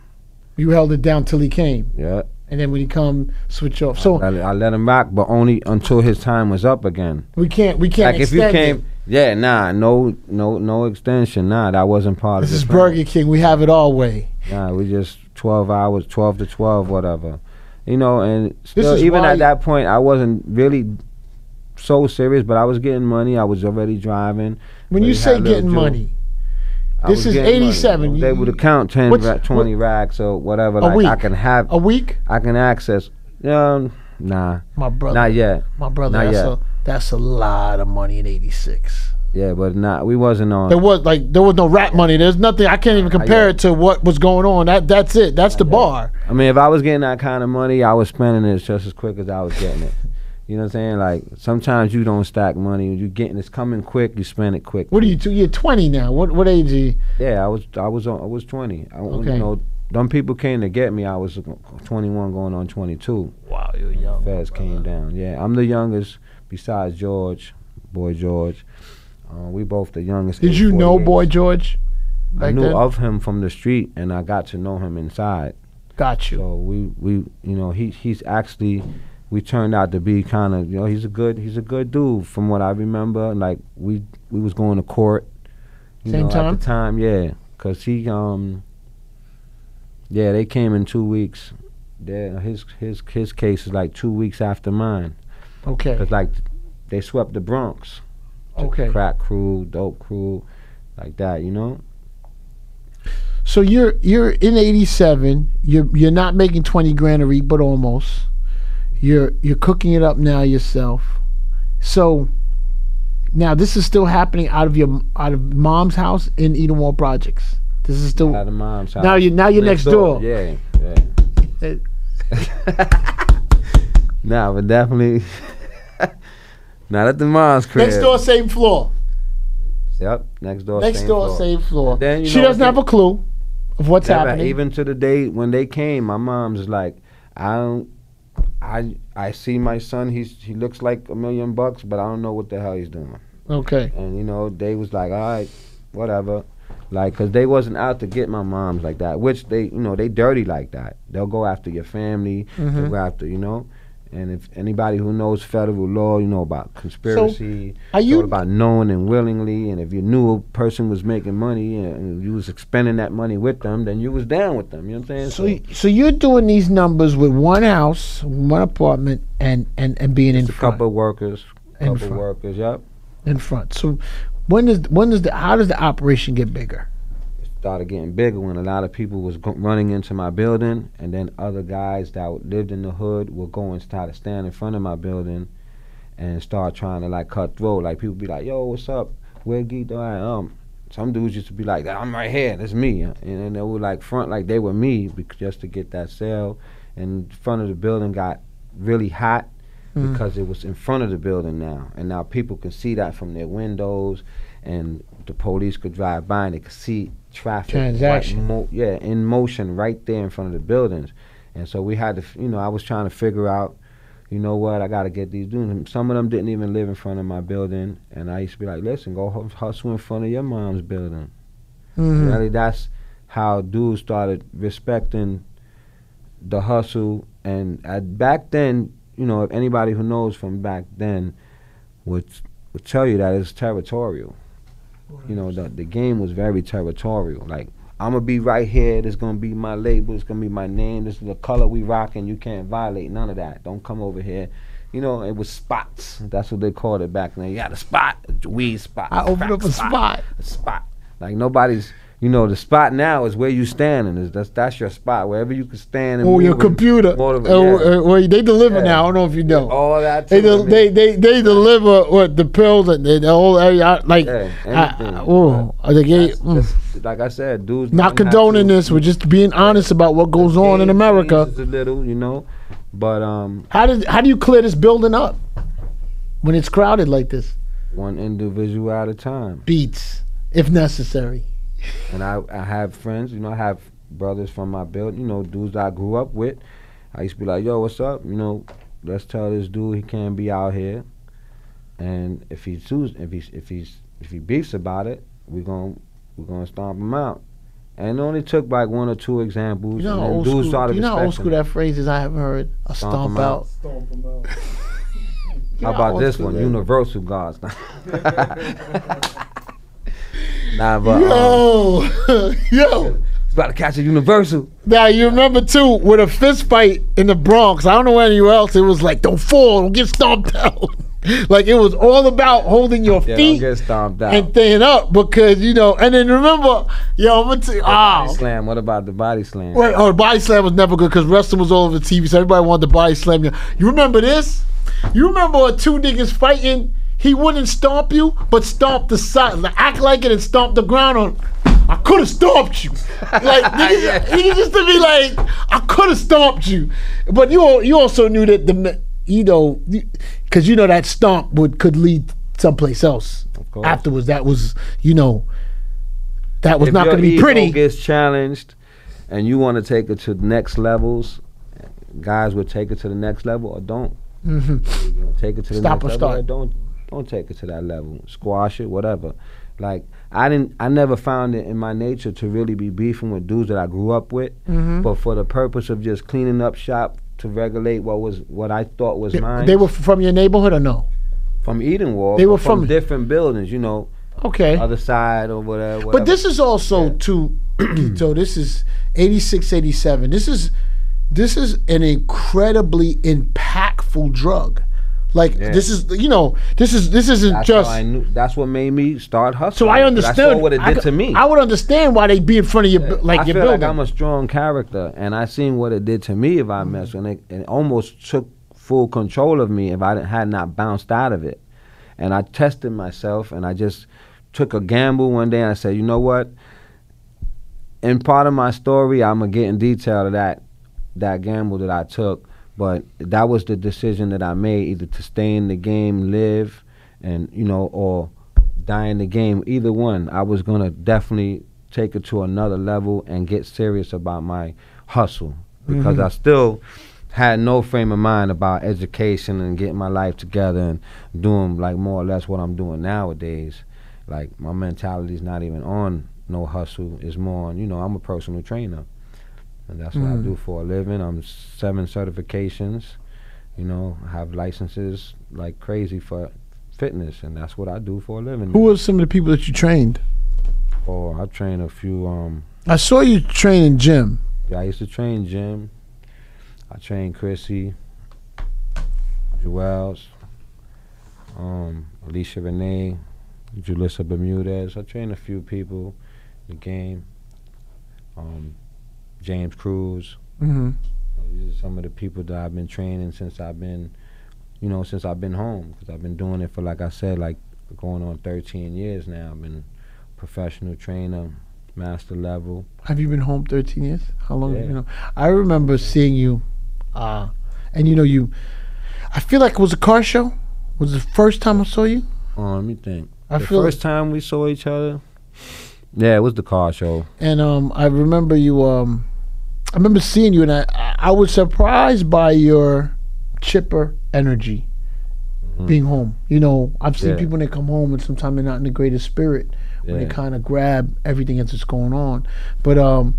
You held it down till he came. Yeah. And then when he come, switch off. So I, I let him rock, but only until his time was up again. We can't we can't. Like if you came, it. yeah, nah, no no no extension, nah. That wasn't part of it. This is Burger King. We have it all way. Nah, we just. twelve hours, twelve to twelve, whatever. You know, and still, even at that point, I wasn't really so serious, but I was getting money. I was already driving. When you say getting money, this is eighty-seven. They would account ten, twenty racks or whatever. A week? I can have. A week? I can access. Um, nah. My brother. Not yet. My brother, that's a, that's a lot of money in eighty-six. Yeah, but not. We wasn't on. There was like there was no rap money. There's nothing. I can't even compare it to what was going on. That that's it. That's the bar. I mean, if I was getting that kind of money, I was spending it just as quick as I was getting it. You know what I'm saying? Like sometimes you don't stack money. You getting it's coming quick. You spend it quick. What are you? You're twenty now. What what age? Are you? Yeah, I was I was on, I was twenty. I, okay. You know, them people came to get me. I was twenty-one going on twenty-two. Wow, you're young. Fast came down. Yeah, I'm the youngest besides George, boy George. Uh, we both the youngest. Did you know Boy George? I knew then? Of him from the street, and I got to know him inside. Got you. So we, we you know, he he's actually, we turned out to be kind of, you know, he's a good he's a good dude from what I remember. Like we we was going to court. You Same know, time. At the time, yeah, cause he um. Yeah, they came in two weeks. Yeah, his his his case is like two weeks after mine. Okay. Cause like they swept the Bronx. Okay. Crack crew, dope crew, like that, you know. So you're you're in eighty-seven. You're you're not making twenty grand a week, but almost. You're you're cooking it up now yourself. So now this is still happening out of your out of mom's house in Eden Ward Projects. This is still out of mom's house. Now you now you're next, next door. door. Yeah, yeah. Nah, but definitely. Not at the mom's crib. Next door, same floor. Yep, next door, next same door, floor. same floor. Then, she know, doesn't have a clue of what's never, happening. Even to the day when they came, my mom's like, I don't, I, I see my son. He's he looks like a million bucks, but I don't know what the hell he's doing. Okay. And you know, they was like, all right, whatever, like, cause they wasn't out to get my mom's like that. Which they, you know, they dirty like that. They'll go after your family. Mm-hmm. They'll go after, you know. And if anybody who knows federal law, you know about conspiracy, so you about knowing and willingly, and if you knew a person was making money and you was expending that money with them, then you was down with them, you know what I'm saying? So so, so you're doing these numbers with one house, one apartment, and, and, and being in a front. A couple of workers, a couple of workers, yep. In front. So when does, when does the, how does the operation get bigger? Started getting bigger when a lot of people was go running into my building, and then other guys that lived in the hood would go and try to stand in front of my building and start trying to like cut through. Like people be like, yo, what's up? Where Guito at? Um, some dudes used to be like, I'm right here, that's me. And then they would like front like they were me because just to get that sale. And front of the building got really hot. mm. because it was in front of the building now. And now people can see that from their windows, and the police could drive by and they could see traffic. Transaction. Right mo yeah, in motion right there in front of the buildings. And so we had to, f you know, I was trying to figure out, you know what, I got to get these dudes. Some of them didn't even live in front of my building. And I used to be like, listen, go hustle in front of your mom's building. Mm-hmm. Really, that's how dudes started respecting the hustle. And at, back then, you know, if anybody who knows from back then would, would tell you that it's territorial. You know, the, the game was very territorial. Like, I'm going to be right here. This going to be my label. It's going to be my name. This is the color we rocking. You can't violate none of that. Don't come over here. You know, it was spots. That's what they called it back then. You had a spot, a weed spot. I opened up a spot. A spot. Like, nobody's, you know, the spot now is where you standing. Is that's that's your spot, wherever you can stand. And or your computer. And, or, yeah. or, or they deliver yeah. now. I don't know if you know. All that. They de they, they they deliver what the pills and the whole area. Like yeah, anything. I, I, oh, uh, they gave, that's, mm. that's, like I said, dudes. Not condoning this. We're just being honest about what goes on in America. Just a little, you know, but um. How did how do you clear this building up when it's crowded like this? One individual at a time. Beats. If necessary. And I, I have friends, you know, I have brothers from my building, you know, dudes I grew up with. I used to be like, yo, what's up? You know, let's tell this dude he can't be out here. And if he chooses, if he's if he's if he beefs about it, we're gonna we're gonna stomp him out. And it only took like one or two examples. You know, and old dudes school, you know old school that phrase is I haven't heard a stomp, stomp out. out. Stomp him out. How about this one? That. Universal guards. Nah, but, yo, um, yo, it's about to catch a universal. Now you remember too with a fist fight in the Bronx. I don't know anywhere else. It was like don't fall, don't get stomped out. Like it was all about holding your yeah, feet don't get stomped out. And staying up because you know. And then remember, yo, I'm gonna tell you, oh. body slam. What about the body slam? Wait, oh, the body slam was never good because wrestling was all over the T V, so everybody wanted to body slam you. You remember this? You remember two niggas fighting? He wouldn't stomp you, but stomp the side, like, act like it and stomp the ground on. I could have stomped you. Like niggas, yeah. He used to be like, I could have stomped you, but you all, you also knew that the you know, because you know that stomp would could lead someplace else. Of course. Afterwards, that was you know, that was if not going to be pretty. If your ego gets challenged, and you want to take it to the next levels, guys will take it to the next level or don't. Mm-hmm. You know, take it to the Stop next or level start. Or don't. Don't take it to that level. Squash it, whatever. Like I didn't, I never found it in my nature to really be beefing with dudes that I grew up with, mm-hmm. but for the purpose of just cleaning up shop to regulate what was what I thought was they, mine. They were from your neighborhood or no? From Eden Ward. They were from, from different buildings, you know. Okay. Other side or whatever. whatever. But this is also yeah. too. So this is eighty-six, eighty-seven. This is this is an incredibly impactful drug. Like yeah. this is you know this is this isn't that's just. I knew, that's what made me start hustling. So I understood what it did I, to me. I would understand why they be in front of your yeah. like I your feel building. Like I'm a strong character, and I seen what it did to me if I messed, and it, it almost took full control of me if I had not bounced out of it. And I tested myself, and I just took a gamble one day. And I said, you know what? In part of my story, I'm gonna get in detail of that that gamble that I took. But that was the decision that I made, either to stay in the game, live, and you know, or die in the game. Either one, I was gonna definitely take it to another level and get serious about my hustle because mm-hmm. I still had no frame of mind about education and getting my life together and doing like more or less what I'm doing nowadays. Like my mentality's not even on no hustle; it's more on you know, I'm a personal trainer. And that's what mm. I do for a living. I'm seven certifications, you know, I have licenses like crazy for fitness, and that's what I do for a living. Who are some of the people that you trained? Oh, I trained a few. Um, I saw you training Jim. Yeah, I used to train Jim. I trained Chrissy, Joel's, um, Alicia Renee, Julissa Bermudez. I trained a few people in the game. Um, James Cruz. Mm-hmm. These are some of the people that I've been training since I've been, you know, since I've been home. Because I've been doing it for, like I said, like going on thirteen years now. I've been professional trainer, master level. Have you been home thirteen years? How long yeah. have you been home? I remember seeing you, uh, and you know, you, I feel like it was a car show. Was it the first time I saw you? Oh, let me think. I the feel first like time we saw each other. Yeah, it was the car show. And um, I remember you. Um, I remember seeing you, and I I was surprised by your chipper energy. Mm-hmm. Being home, you know, I've seen yeah. people when they come home, and sometimes they're not in the greatest spirit when yeah. they kind of grab everything that's just going on. But um,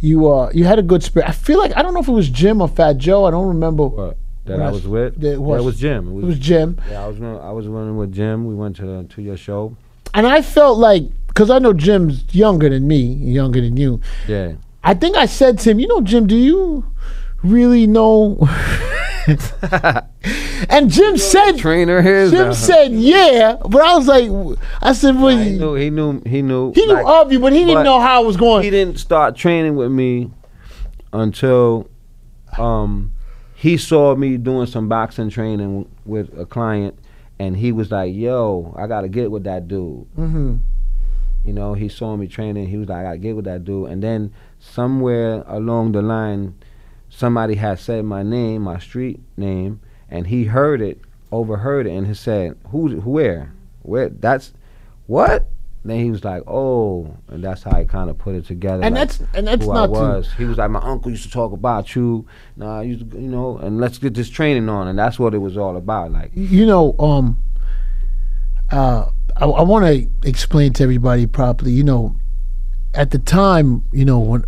you uh, you had a good spirit. I feel like I don't know if it was Jim or Fat Joe. I don't remember. What? That I was I, with? That was, yeah, it was Jim. It was, it was Jim. Yeah, I was running, I was running with Jim. We went to, to your show. And I felt like, because I know Jim's younger than me, younger than you. Yeah. I think I said to him, you know, Jim, do you really know? And Jim You're said, trainer here Jim now. said, yeah. But I was like, I said, well, yeah, he, knew, he knew. He knew. He knew like, of you, but he didn't but know how it was going. He didn't start training with me until... Um, He saw me doing some boxing training with a client, and he was like, yo, I got to get with that dude. Mm-hmm. You know, he saw me training. He was like, I got to get with that dude. And then somewhere along the line, somebody had said my name, my street name, and he heard it, overheard it, and he said, who's, where? Where? That's, what? Then he was like, oh, and that's how I kind of put it together. And like that's and that's who not I was. Too. He was like, my uncle used to talk about you. Nah, you, you know, and let's get this training on, and that's what it was all about. Like, you know, um, uh, I, I want to explain to everybody properly. You know, at the time, you know, when,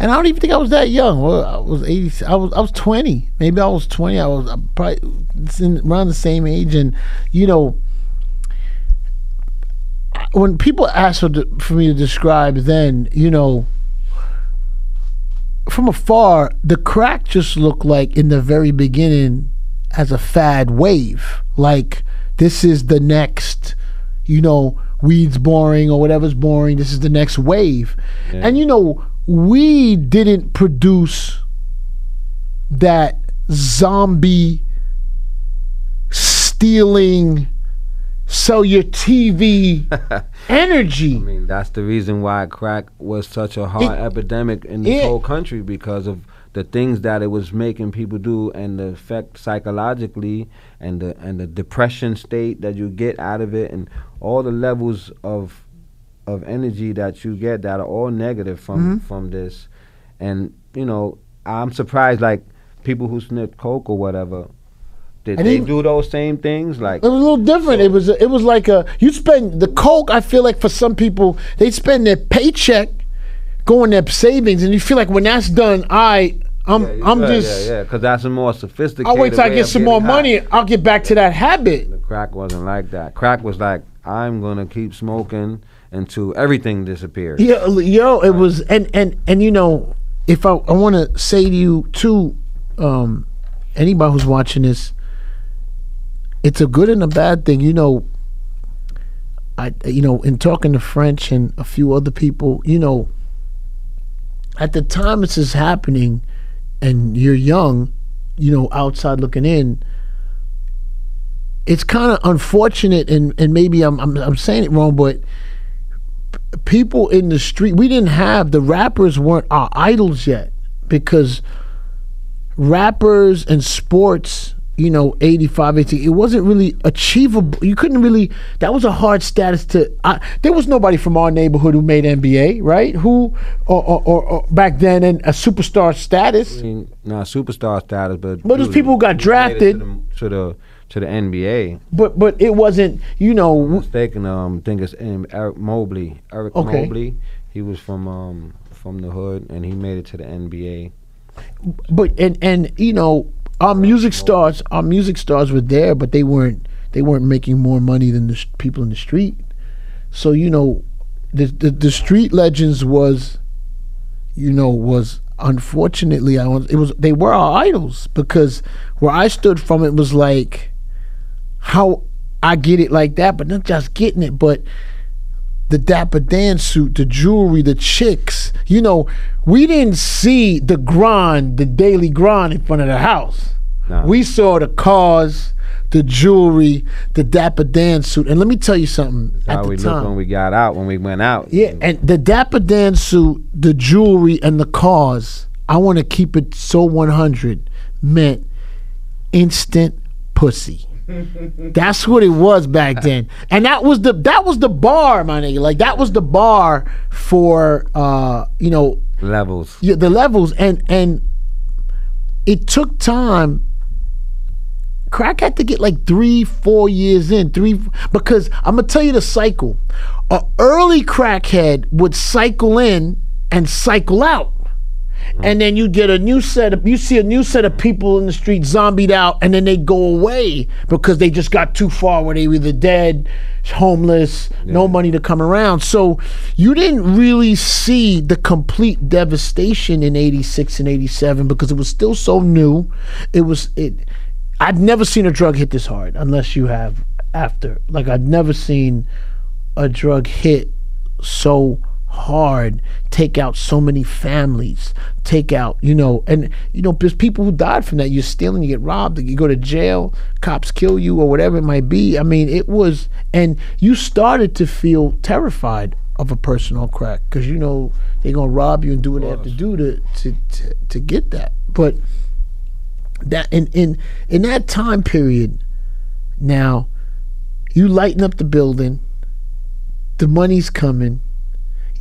and I don't even think I was that young. Well, I was eighty. I was I was twenty. Maybe I was twenty. I was I'm probably it's in, around the same age, and you know. When people ask for, the, for me to describe then, you know, from afar, the crack just looked like in the very beginning as a fad wave. Like, this is the next, you know, weed's boring or whatever's boring. This is the next wave. Yeah. And, you know, weed didn't produce that zombie stealing... So your T V energy. I mean, that's the reason why crack was such a hard it, epidemic in this it, whole country, because of the things that it was making people do and the effect psychologically and the and the depression state that you get out of it and all the levels of of energy that you get that are all negative from mm-hmm. from this. And, you know, I'm surprised, like, people who sniff coke or whatever, Did and they even, do those same things? Like, it was a little different. So it was a, it was like a you spend the coke. I feel like for some people, they spend their paycheck going their savings, and you feel like when that's done, I I'm yeah, I'm yeah, just yeah yeah because that's a more sophisticated. I'll wait till I get some more high. money. I'll get back yeah. to that habit. The crack wasn't like that. Crack was like, I'm gonna keep smoking until everything disappears. Yeah, yo, it was and and and you know, if I I want to say to you too, um, anybody who's watching this. It's a good and a bad thing, you know. I, you know, in talking to French and a few other people, you know, at the time this is happening, and you're young, you know, outside looking in. It's kind of unfortunate, and and maybe I'm, I'm I'm saying it wrong, but people in the street, we didn't have the rappers weren't our idols yet, because rappers and sports. You know, eighty-five, eighty, it wasn't really achievable. You couldn't really, that was a hard status to, I, there was nobody from our neighborhood who made N B A, right? Who, or, or, or, or back then, and a superstar status. I mean, not superstar status, but. But it was people who got drafted. To the, to the to the N B A. But but it wasn't, you know. I'm mistaken, um, I think it's Eric Mobley. Eric okay. Mobley, he was from um from the hood, and he made it to the N B A. But, and, and you know, Our music stars, our music stars were there, but they weren't. They weren't making more money than the sh people in the street. So you know, the, the the street legends was, you know, was unfortunately, I was, it was they were our idols, because where I stood from, it was like, how I get it like that, but not just getting it, but the Dapper Dan suit, the jewelry, the chicks. You know, we didn't see the grind, the daily grind in front of the house. Nah. We saw the cars, the jewelry, the Dapper Dan suit. And let me tell you something. That's at how the we time. looked when we got out, when we went out. Yeah, and the Dapper Dan suit, the jewelry, and the cars, I want to keep it so one hundred, meant instant pussy. That's what it was back then, and that was the that was the bar, my nigga. Like that was the bar for uh, you know levels. Yeah, the levels, and and it took time. Crack had to get like three, four years in three because I'm gonna tell you the cycle. An early crackhead would cycle in and cycle out. And then you get a new set of, you see a new set of people in the street zombied out, and then they go away because they just got too far where they were either dead, homeless, yeah. no money to come around. So you didn't really see the complete devastation in eighty-six and eighty-seven because it was still so new. It was, it, I've never seen a drug hit this hard unless you have after. Like I've never seen a drug hit so hard, take out so many families, take out, you know, and you know, there's people who died from that. You're stealing, you get robbed, you go to jail, cops kill you or whatever it might be. I mean, it was, and you started to feel terrified of a person on crack because you know they're gonna rob you and do what they have to do to to to, to get that. But that in in in that time period, now you lighten up the building, the money's coming.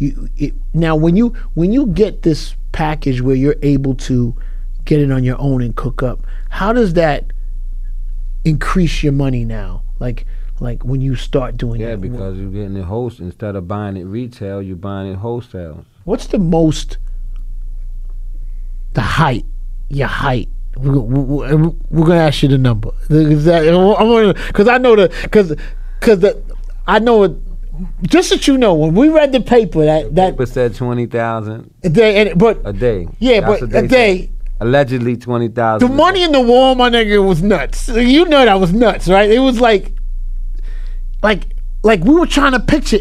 You, it, now, when you when you get this package where you're able to get it on your own and cook up, how does that increase your money now? Like like when you start doing yeah, that? Yeah, because you're getting it wholesale instead of buying it retail, you're buying it wholesale. What's the most the height? Your height. We're, we're, we're gonna ask you the number because I know the because because the I know it. Just that you know, when we read the paper, that that the paper said twenty thousand a day, and, but a day, yeah, that's but a day, a day allegedly twenty thousand. The money in the wall, my nigga, was nuts. You know that was nuts, right? It was like, like, like we were trying to picture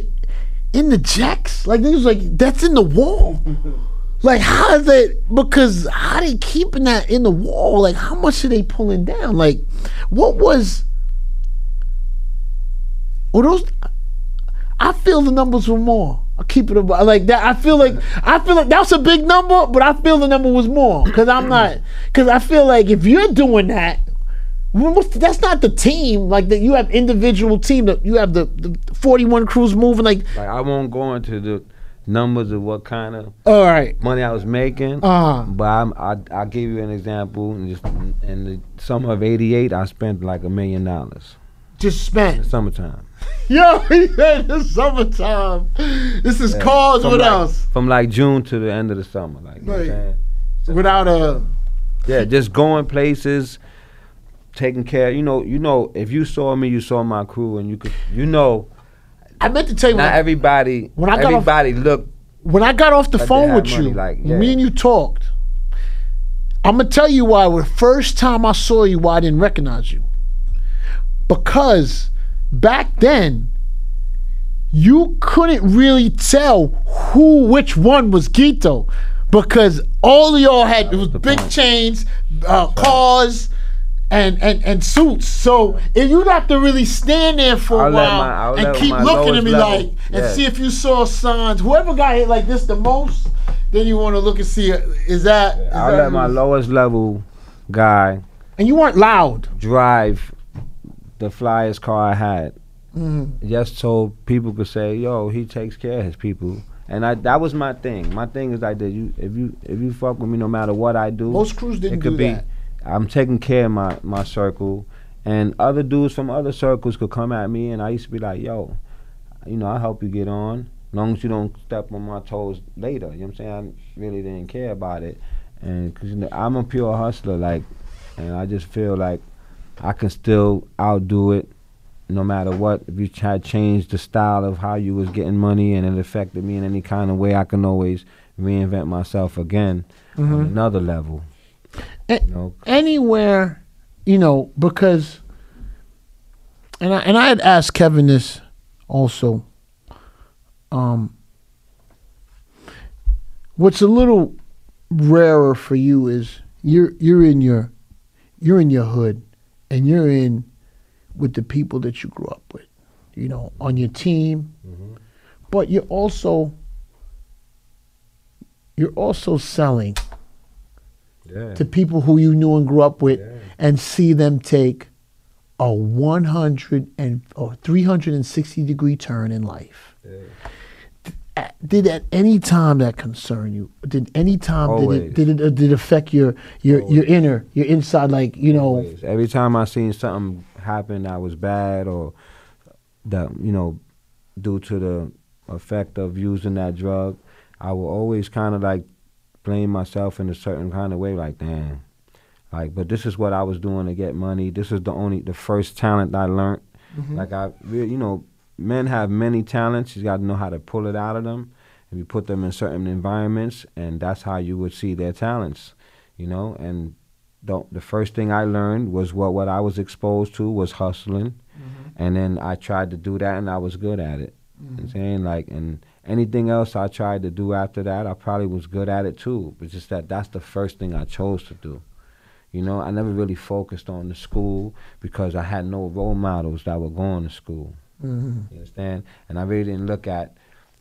in the jacks, like it was like that's in the wall. Like how is that? Because how they keeping that in the wall? Like how much are they pulling down? Like what was? Were those? I feel the numbers were more. I keep it about like that. I feel like I feel like that's a big number, but I feel the number was more because I'm not because I feel like if you're doing that, that's not the team. Like that you have individual team that you have the, the forty-one crews moving. Like, like I won't go into the numbers of what kind of all right money I was making. Uh-huh. But I'm, I I give you an example. And just in the summer of eighty-eight, I spent like a million dollars. Just spent in the summertime. Yo, yeah, this summertime. This is yeah. cause what like, else? From like June to the end of the summer, like, like you know so without a yeah, just going places, taking care. You know, you know, if you saw me, you saw my crew, and you could, you know. I meant to tell you, not when, everybody. When I got everybody off, looked. When I got off the like phone with money, you, like, yeah. me and you talked. I'm gonna tell you why. The first time I saw you, why I didn't recognize you, because. Back then, you couldn't really tell who which one was Guito because all of y'all had it was big point. chains, uh, cars, and, and and suits. So if you got to really stand there for I'll a while my, and keep looking at me level. like and yeah. see if you saw signs. Whoever got hit like this the most, then you want to look and see is that. Yeah, is I'll that let my lowest level guy. And you weren't loud. Drive. The flyest car I had, mm-hmm. just so people could say, "Yo, he takes care of his people." And I, that was my thing. My thing is like that. You, if you, if you fuck with me, no matter what I do, most crews didn't it could do be, that. I'm taking care of my my circle, and other dudes from other circles could come at me, and I used to be like, "Yo, you know, I help you get on, as long as you don't step on my toes later." You know what I'm saying? I really didn't care about it, and because you know, I'm a pure hustler, like, and I just feel like. I can still outdo it, no matter what. If you try to change the style of how you was getting money and it affected me in any kind of way, I can always reinvent myself again mm-hmm. on another level. A you know? Anywhere, you know, because, and I, and I had asked Kevin this also. Um, what's a little rarer for you is you're you're in your you're in your hood. And you're in with the people that you grew up with, you know, on your team. Mm-hmm. But you're also, you're also selling yeah. to people who you knew and grew up with, yeah. and see them take a one hundred and or three hundred sixty degree turn in life. Yeah. Did at any time that concern you? Did any time Always. did it did it, did it affect your your Always. your inner your inside? Like you know, Always. Every time I seen something happen that was bad, or that you know, due to the effect of using that drug, I will always kind of like blame myself in a certain kind of way, like, damn. Like, but this is what I was doing to get money. This is the only, the first talent I learned. Mm-hmm. Like, I, you know, men have many talents. You got to know how to pull it out of them. And you put them in certain environments, and that's how you would see their talents, you know. And the, the first thing I learned was what, what I was exposed to was hustling. Mm-hmm. And then I tried to do that, and I was good at it. Mm-hmm. I'm saying, like, and anything else I tried to do after that, I probably was good at it too. But just that that's the first thing I chose to do. You know, I never really focused on the school because I had no role models that were going to school. Mm-hmm. You understand? And I really didn't look at...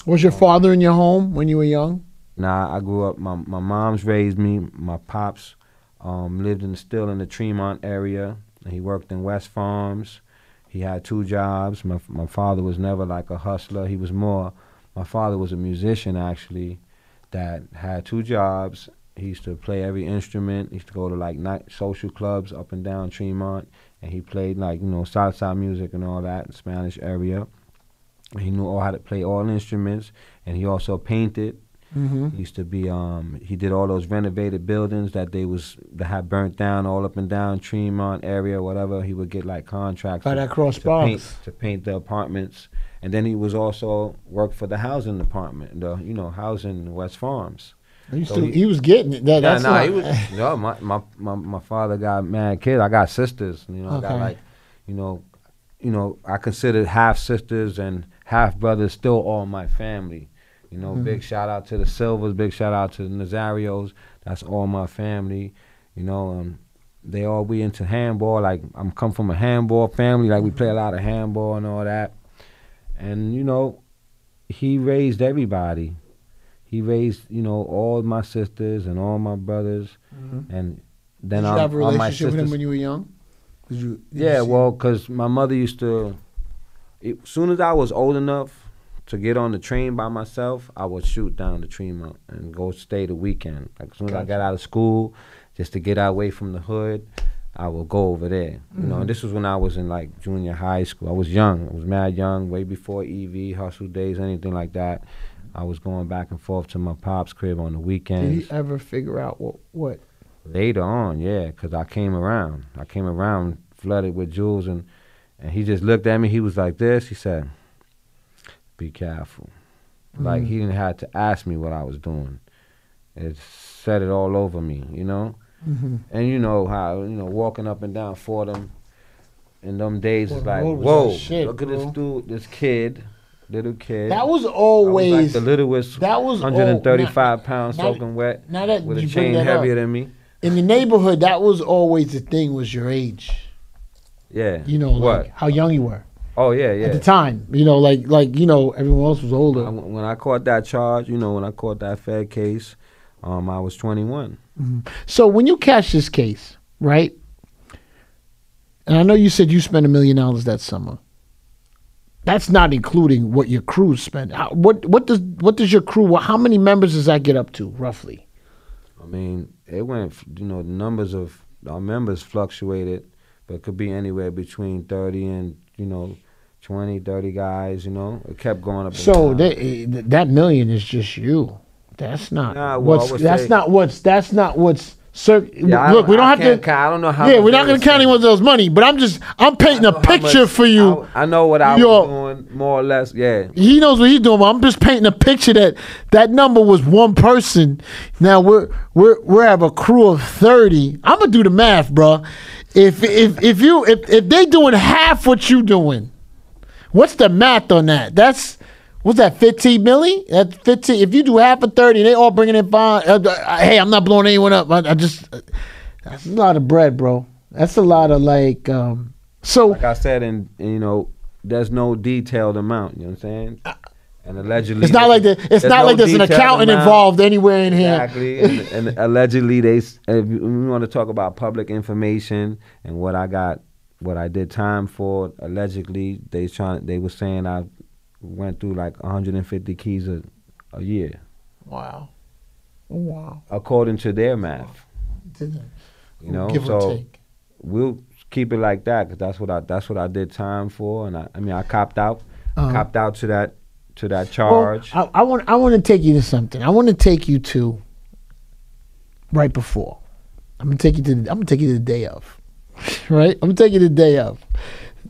Was your um, father in your home when you were young? Nah, I grew up, my, my mom's raised me. My pops um, lived in still in the Tremont area. He worked in West Farms. He had two jobs. My, my father was never like a hustler. He was more, my father was a musician actually that had two jobs. He used to play every instrument. He used to go to like night social clubs up and down Tremont, and he played like, you know, Southside music and all that in the Spanish area. He knew all how to play all instruments, and he also painted. Mm-hmm. He used to be, um, he did all those renovated buildings that they was, that had burnt down all up and down Tremont area, whatever. He would get like contracts By to, that cross to, paint, to paint the apartments. And then he was also worked for the housing department, the, you know, housing in West Farms. He, so still, he, he was getting it. That, yeah, that's nah, not, he was, no, my, my, my, my father got mad kids. I got sisters, you know, okay. I got like, you know, you know, I considered half sisters and half brothers still all my family. You know, mm-hmm. Big shout out to the Silvers, big shout out to the Nazarios. That's all my family. You know, um, they all we into handball. Like I'm come from a handball family. Like we play a lot of handball and all that. And you know, he raised everybody. He raised, you know, all my sisters and all my brothers. Mm-hmm. And then I, did you have a relationship with him when you were young? Did you, did yeah, you well, because my mother used to, as soon as I was old enough to get on the train by myself, I would shoot down to Tremont and go stay the weekend. Like as soon as gotcha. I got out of school, just to get away from the hood, I would go over there. Mm-hmm. You know, and this was when I was in like junior high school. I was young. I was mad young, way before E V, hustle days, anything like that. I was going back and forth to my pop's crib on the weekends. Did you ever figure out what? what? Later on, yeah, because I came around. I came around flooded with jewels, and, and he just looked at me. He was like this. He said, be careful. Mm-hmm. Like he didn't have to ask me what I was doing. It said it all over me, you know? Mm-hmm. And you know how, you know, walking up and down Fordham in them days is like, whoa, shit, look bro. at this dude, this kid, little kid. That was always. I was like the littlest, that was one hundred thirty-five old, pounds now, soaking wet now that with a chain heavier up. than me. In the neighborhood, that was always the thing was your age. Yeah. You know, what? Like how young you were. Oh, yeah, yeah. At the time, you know, like, like you know, everyone else was older. I, when I caught that charge, you know, when I caught that Fed case, um, I was twenty-one. Mm-hmm. So when you catch this case, right, and I know you said you spent a million dollars that summer. That's not including what your crew spent. How, what, what, does, what does your crew, what, how many members does that get up to, roughly? I mean, it went, you know, the numbers of our members fluctuated, but it could be anywhere between thirty and, you know, twenty, thirty guys, you know, it kept going up. So they, that million is just you. That's not nah, well, what's. That's say, not what's. That's not what's. Sir, yeah, look, I, we don't I have to. I don't know how. Yeah, we're not going to count anyone's else money, but I'm just. I'm painting a picture much, for you. I, I know what I your, was doing, more or less. Yeah. He knows what he's doing. But I'm just painting a picture that that number was one person. Now we're we're we have a crew of thirty. I'm gonna do the math, bro. If if if you if if they doing half what you doing. What's the math on that? That's, what's that, fifteen million? That's fifteen. If you do half of thirty, they all bringing in five. Uh, uh, hey, I'm not blowing anyone up. I, I just, uh, that's a lot of bread, bro. That's a lot of like, um, so. Like I said, and, and you know, there's no detailed amount, you know what I'm saying? Uh, And allegedly, it's not like the, it's not like there's an accountant involved anywhere in here. Exactly. And, and allegedly, they. If we want to talk about public information and what I got, what I did time for. Allegedly, they trying. They were saying I went through like one hundred fifty keys a, a year. Wow. Wow. According to their math. Wow. You know, give so or take. We'll keep it like that because that's what I that's what I did time for, and I, I mean I copped out, um, copped out to that. To that charge. Well, I, I want I want to take you to something. I want to take you to right before. I'm gonna take you to the, I'm gonna take you to the day of, right? I'm gonna take you to the day of.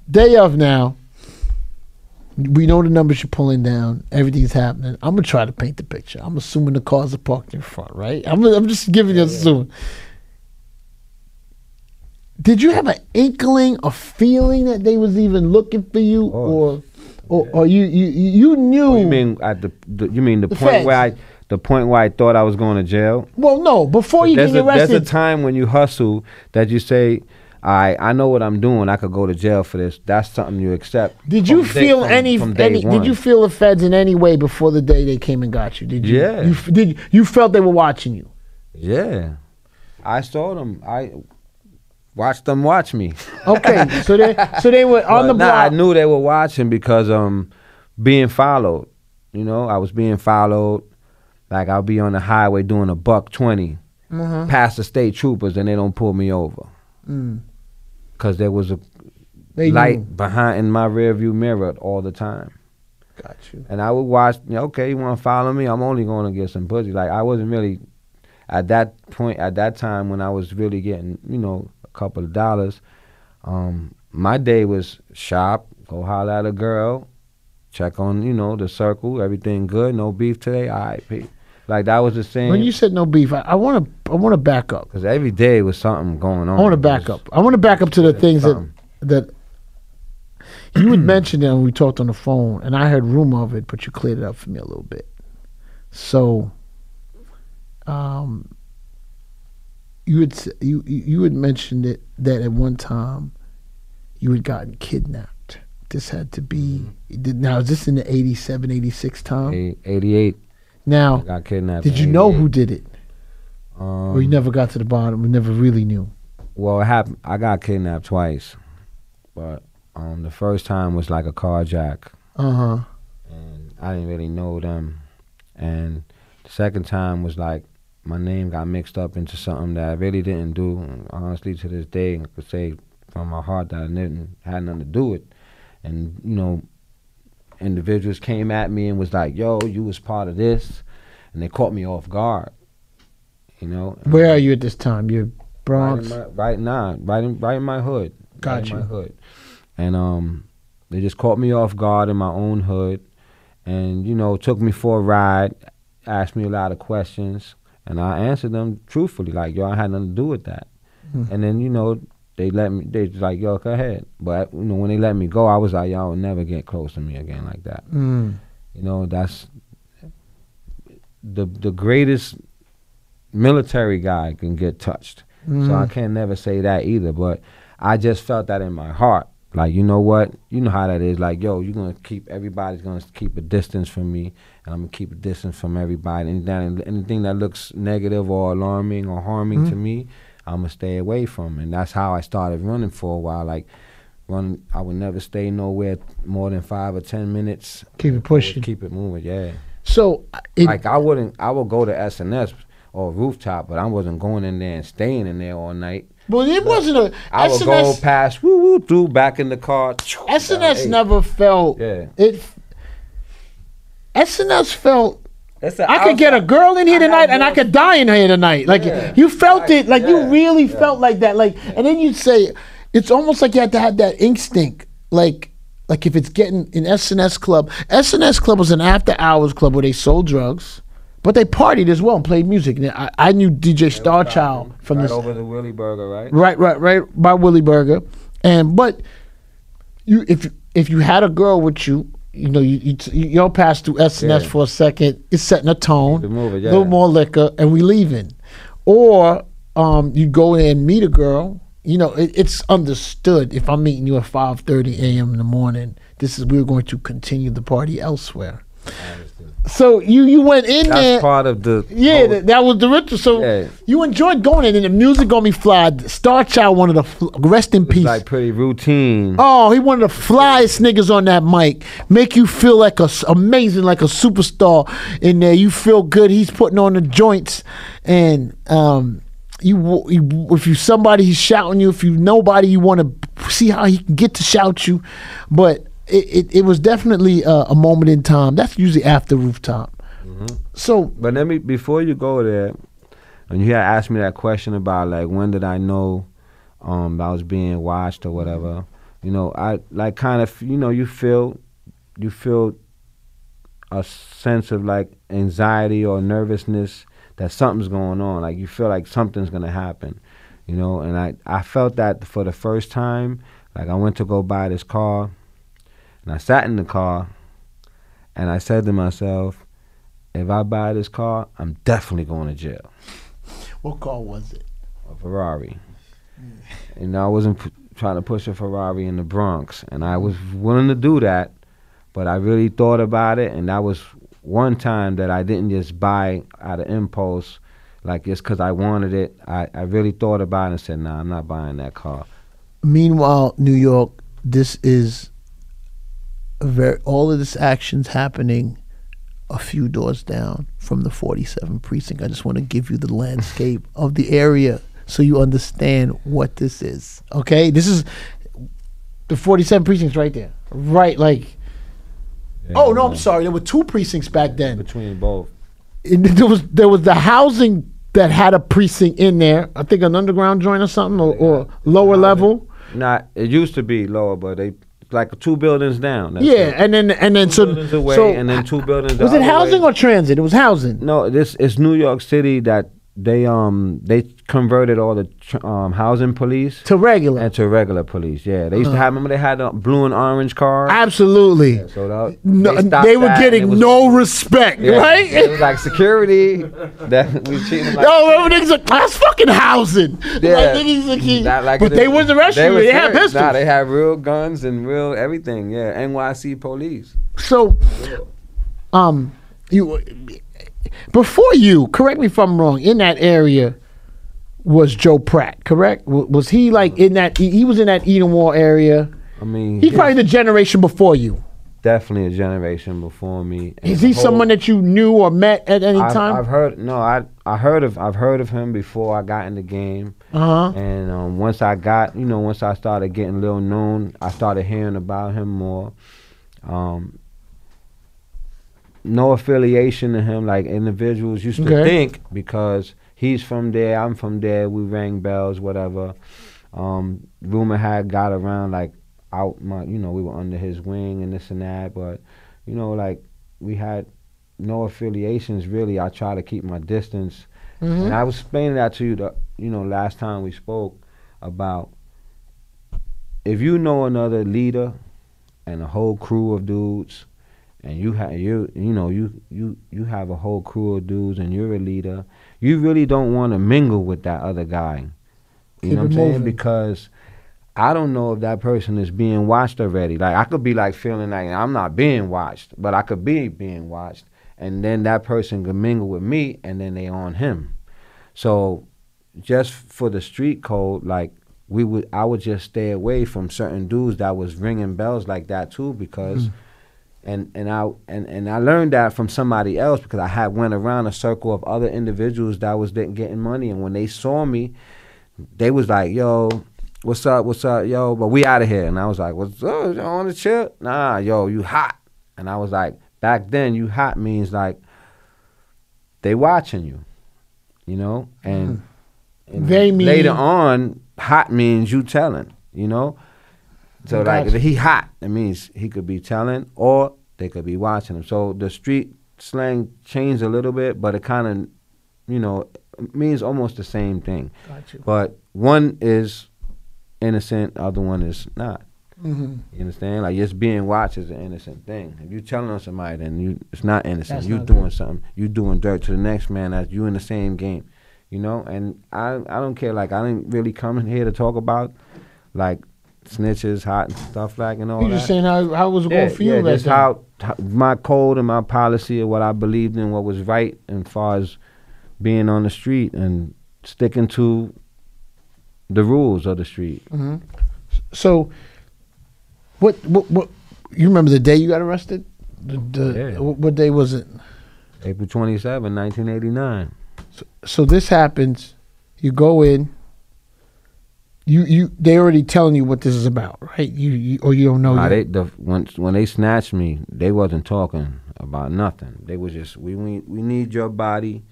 Day of now. We know the numbers you're pulling down. Everything's happening. I'm gonna try to paint the picture. I'm assuming the cars are parked in front, right? I'm I'm just giving yeah, you yeah. assuming. Did you have an inkling, a feeling that they was even looking for you, oh. or? Or, or you, you you knew. Oh, you mean at the, the you mean the, the point feds. where I the point where I thought I was going to jail? Well, no, before you get arrested. There's a time when you hustle that you say, I I know what I'm doing. I could go to jail for this. That's something you accept. Did you feel day, any? From, from any did you feel the feds in any way before the day they came and got you? Did you? Yeah. You, did you felt they were watching you? Yeah, I saw them. I. Watch them watch me. Okay, so they so they were on the block. Nah, I knew they were watching because um, being followed. You know, I was being followed. Like I'll be on the highway doing a buck twenty, uh-huh. past the state troopers, and they don't pull me over. Mm. Cause there was a they light knew. behind in my rearview mirror all the time. Got you. And I would watch. You know, okay, you want to follow me? I'm only going to get some pussy. Like I wasn't really at that point at that time when I was really getting, you know, couple of dollars. Um, my day was shop, go holler at a girl, check on, you know, the circle, everything good, no beef today, all right, Pete. Like that was the same. When you said no beef, I want to I want to back up. Because every day was something going on. I want to back was, up. I want to back up to the things something. that that you had mentioned that when we talked on the phone, and I heard rumor of it, but you cleared it up for me a little bit. So, um, You had you you had mentioned it that at one time you had gotten kidnapped. This had to be now. Is this in the eighty-seven, eighty-six time? eighty-eight. Now, I got kidnapped. Did you know who did it? Um, or you never got to the bottom. We never really knew. Well, it happened. I got kidnapped twice, but um, the first time was like a carjack. Uh huh. And I didn't really know them, and the second time was like. My name got mixed up into something that I really didn't do. And honestly, to this day, I could say from my heart that I didn't had nothing to do with. And you know, individuals came at me and was like, "Yo, you was part of this," and they caught me off guard. You know. And where are you at this time? You're Bronx. Right, in my, right now, right in right in my hood. Got right you. In my hood. And um, they just caught me off guard in my own hood, and you know, took me for a ride, asked me a lot of questions. And I answered them truthfully, like, yo, I had nothing to do with that. Mm-hmm. And then, you know, they let me, they was like, yo, go ahead. But, you know, when they let me go, I was like, y'all will never get close to me again like that. Mm. You know, that's the the greatest military guy can get touched. Mm. So I can't never say that either. But I just felt that in my heart. Like, you know what? You know how that is. Like, yo, you're going to keep, everybody's going to keep a distance from me, and I'm going to keep a distance from everybody. And that, anything that looks negative or alarming or harming mm-hmm. to me, I'm going to stay away from. And that's how I started running for a while. Like, run, I would never stay nowhere more than five or ten minutes. Keep it pushing. Keep it moving, yeah. So, it, like, I wouldn't, I would go to S and S or Rooftop, but I wasn't going in there and staying in there all night. But it but wasn't a. I would go past, woo woo, through, back in the car. S and S never felt. Yeah. It. S and S felt. It's I could get a girl in here tonight, and I could die in here tonight. Like yeah. you felt it, like yeah. you really yeah. felt like that. Like, yeah. and then you'd say, it's almost like you had to have that instinct, like. Like if it's getting in S and S Club. S and S Club was an after hours club where they sold drugs. But they partied as well and played music. And I, I knew D J Starchild from right this over the Willie Burger, right? Right, right, right by Willie Burger. And but you, if if you had a girl with you, you know, you you, you y'all pass through S and S yeah. for a second. It's setting a tone, a yeah. little more liquor, and we leaving. Or um, you go in and meet a girl. You know, it, it's understood if I'm meeting you at five thirty a m in the morning. This is we're going to continue the party elsewhere. So you you went in That's there. part of the yeah. Whole, that, that was the ritual. So yeah. you enjoyed going in, and the music gonna be fly. Star Child, one of the fl rest in peace. Like pretty routine. Oh, he one of the flyest niggas on that mic. Make you feel like a amazing, like a superstar in there. You feel good. He's putting on the joints, and um, you, you if you somebody he's shouting you. If you nobody, you want to see how he can get to shout you, but. It, it, it was definitely uh, a moment in time. That's usually after Rooftop. Mm-hmm. So, but let me before you go there, and you had asked me that question about like when did I know um, I was being watched or whatever. You know, I like kind of you know you feel you feel a sense of like anxiety or nervousness that something's going on. Like you feel like something's gonna happen. You know, and I I felt that for the first time. Like I went to go buy this car. And I sat in the car, and I said to myself, if I buy this car, I'm definitely going to jail. What car was it? A Ferrari. Mm. And I wasn't p trying to push a Ferrari in the Bronx, and I was willing to do that, but I really thought about it, and that was one time that I didn't just buy out of impulse, like just because I wanted it. I, I really thought about it and said, nah, I'm not buying that car. Meanwhile, New York, this is... Very, all of this action's happening a few doors down from the forty-seventh precinct. I just want to give you the landscape of the area so you understand what this is. Okay, this is the forty-seventh precinct's right there, right? Like, yeah, oh no, man. I'm sorry. There were two precincts back then. Between both, it, there was there was the housing that had a precinct in there. I think an underground joint or something, or, or lower no, level. Nah, it used to be lower, but they. Like two buildings down. That's yeah, it. and then and then two so, buildings away, so and then two buildings. Was it housing way. or transit? It was housing. No, this it's New York City that they um they converted all the tr um housing police to regular and to regular police. Yeah, they used uh. to have. Remember they had uh, blue and orange cars. Absolutely. Yeah, so that, no, they, they were getting was, no respect, yeah, right? It was like security. that we cheating. Like Yo, everything's like that's fucking housing. Yeah, like, like, not like but they was the rescue. They, they had pistols. Nah, they had real guns and real everything. Yeah, N Y C police. So, real. um, you. Before you, correct me if I'm wrong, in that area was Joe Pratt, correct? W was he like in that, he, he was in that Eden Ward area? I mean. He's yeah. probably the generation before you. Definitely a generation before me. And Is he whole, someone that you knew or met at any I've, time? I've heard, no, I, I heard of, I've heard of him before I got in the game. Uh-huh. And um, once I got, you know, once I started getting a little known, I started hearing about him more. Um, No affiliation to him, like individuals used to okay. think because he's from there, I'm from there, we rang bells, whatever. Um, rumor had got around, like, out my, you know, we were under his wing and this and that, but, you know, like, we had no affiliations, really. I try to keep my distance. Mm-hmm. And I was explaining that to you, the, you know, last time we spoke about if you know another leader and a whole crew of dudes, and you have you you know you you you have a whole crew of dudes, and you're a leader. You really don't want to mingle with that other guy. You Keep know what I'm moving. saying? Because I don't know if that person is being watched already. Like I could be like feeling like I'm not being watched, but I could be being watched, and then that person could mingle with me, and then they on him. So just for the street code, like we would, I would just stay away from certain dudes that was ringing bells like that too, because. Mm. And and I and, and I learned that from somebody else because I had went around a circle of other individuals that was getting money, and when they saw me, they was like, "Yo, what's up? What's up? Yo, but we out of here." And I was like, "What's up? You on the chip? Nah, yo, you hot." And I was like, back then, you hot means like they watching you, you know. And, and they mean later on, hot means you telling, you know. So like if he hot, it means he could be telling or they could be watching him. So the street slang changed a little bit, but it kind of, you know, means almost the same thing. Got you. But one is innocent, the other one is not. Mm-hmm. You understand? Like just being watched is an innocent thing. If you telling on somebody, then you it's not innocent. That's you not doing good. something. You doing dirt to the next man as you in the same game, you know. And I I don't care. Like I didn't really come here to talk about like. snitches, hot and stuff like and all you that. You just saying how, how it was going yeah, for you yeah, back just then. How, how my code and my policy of what I believed in, what was right as far as being on the street and sticking to the rules of the street. Mm-hmm. So what, what, what, you remember the day you got arrested? The, the, yeah. What day was it? April twenty-seventh, nineteen eighty-nine. So, so this happens, you go in, You you they already telling you what this is about, right? You, you or you don't know. Nah, they, the, when when they snatched me, they wasn't talking about nothing. They was just we we we need your body,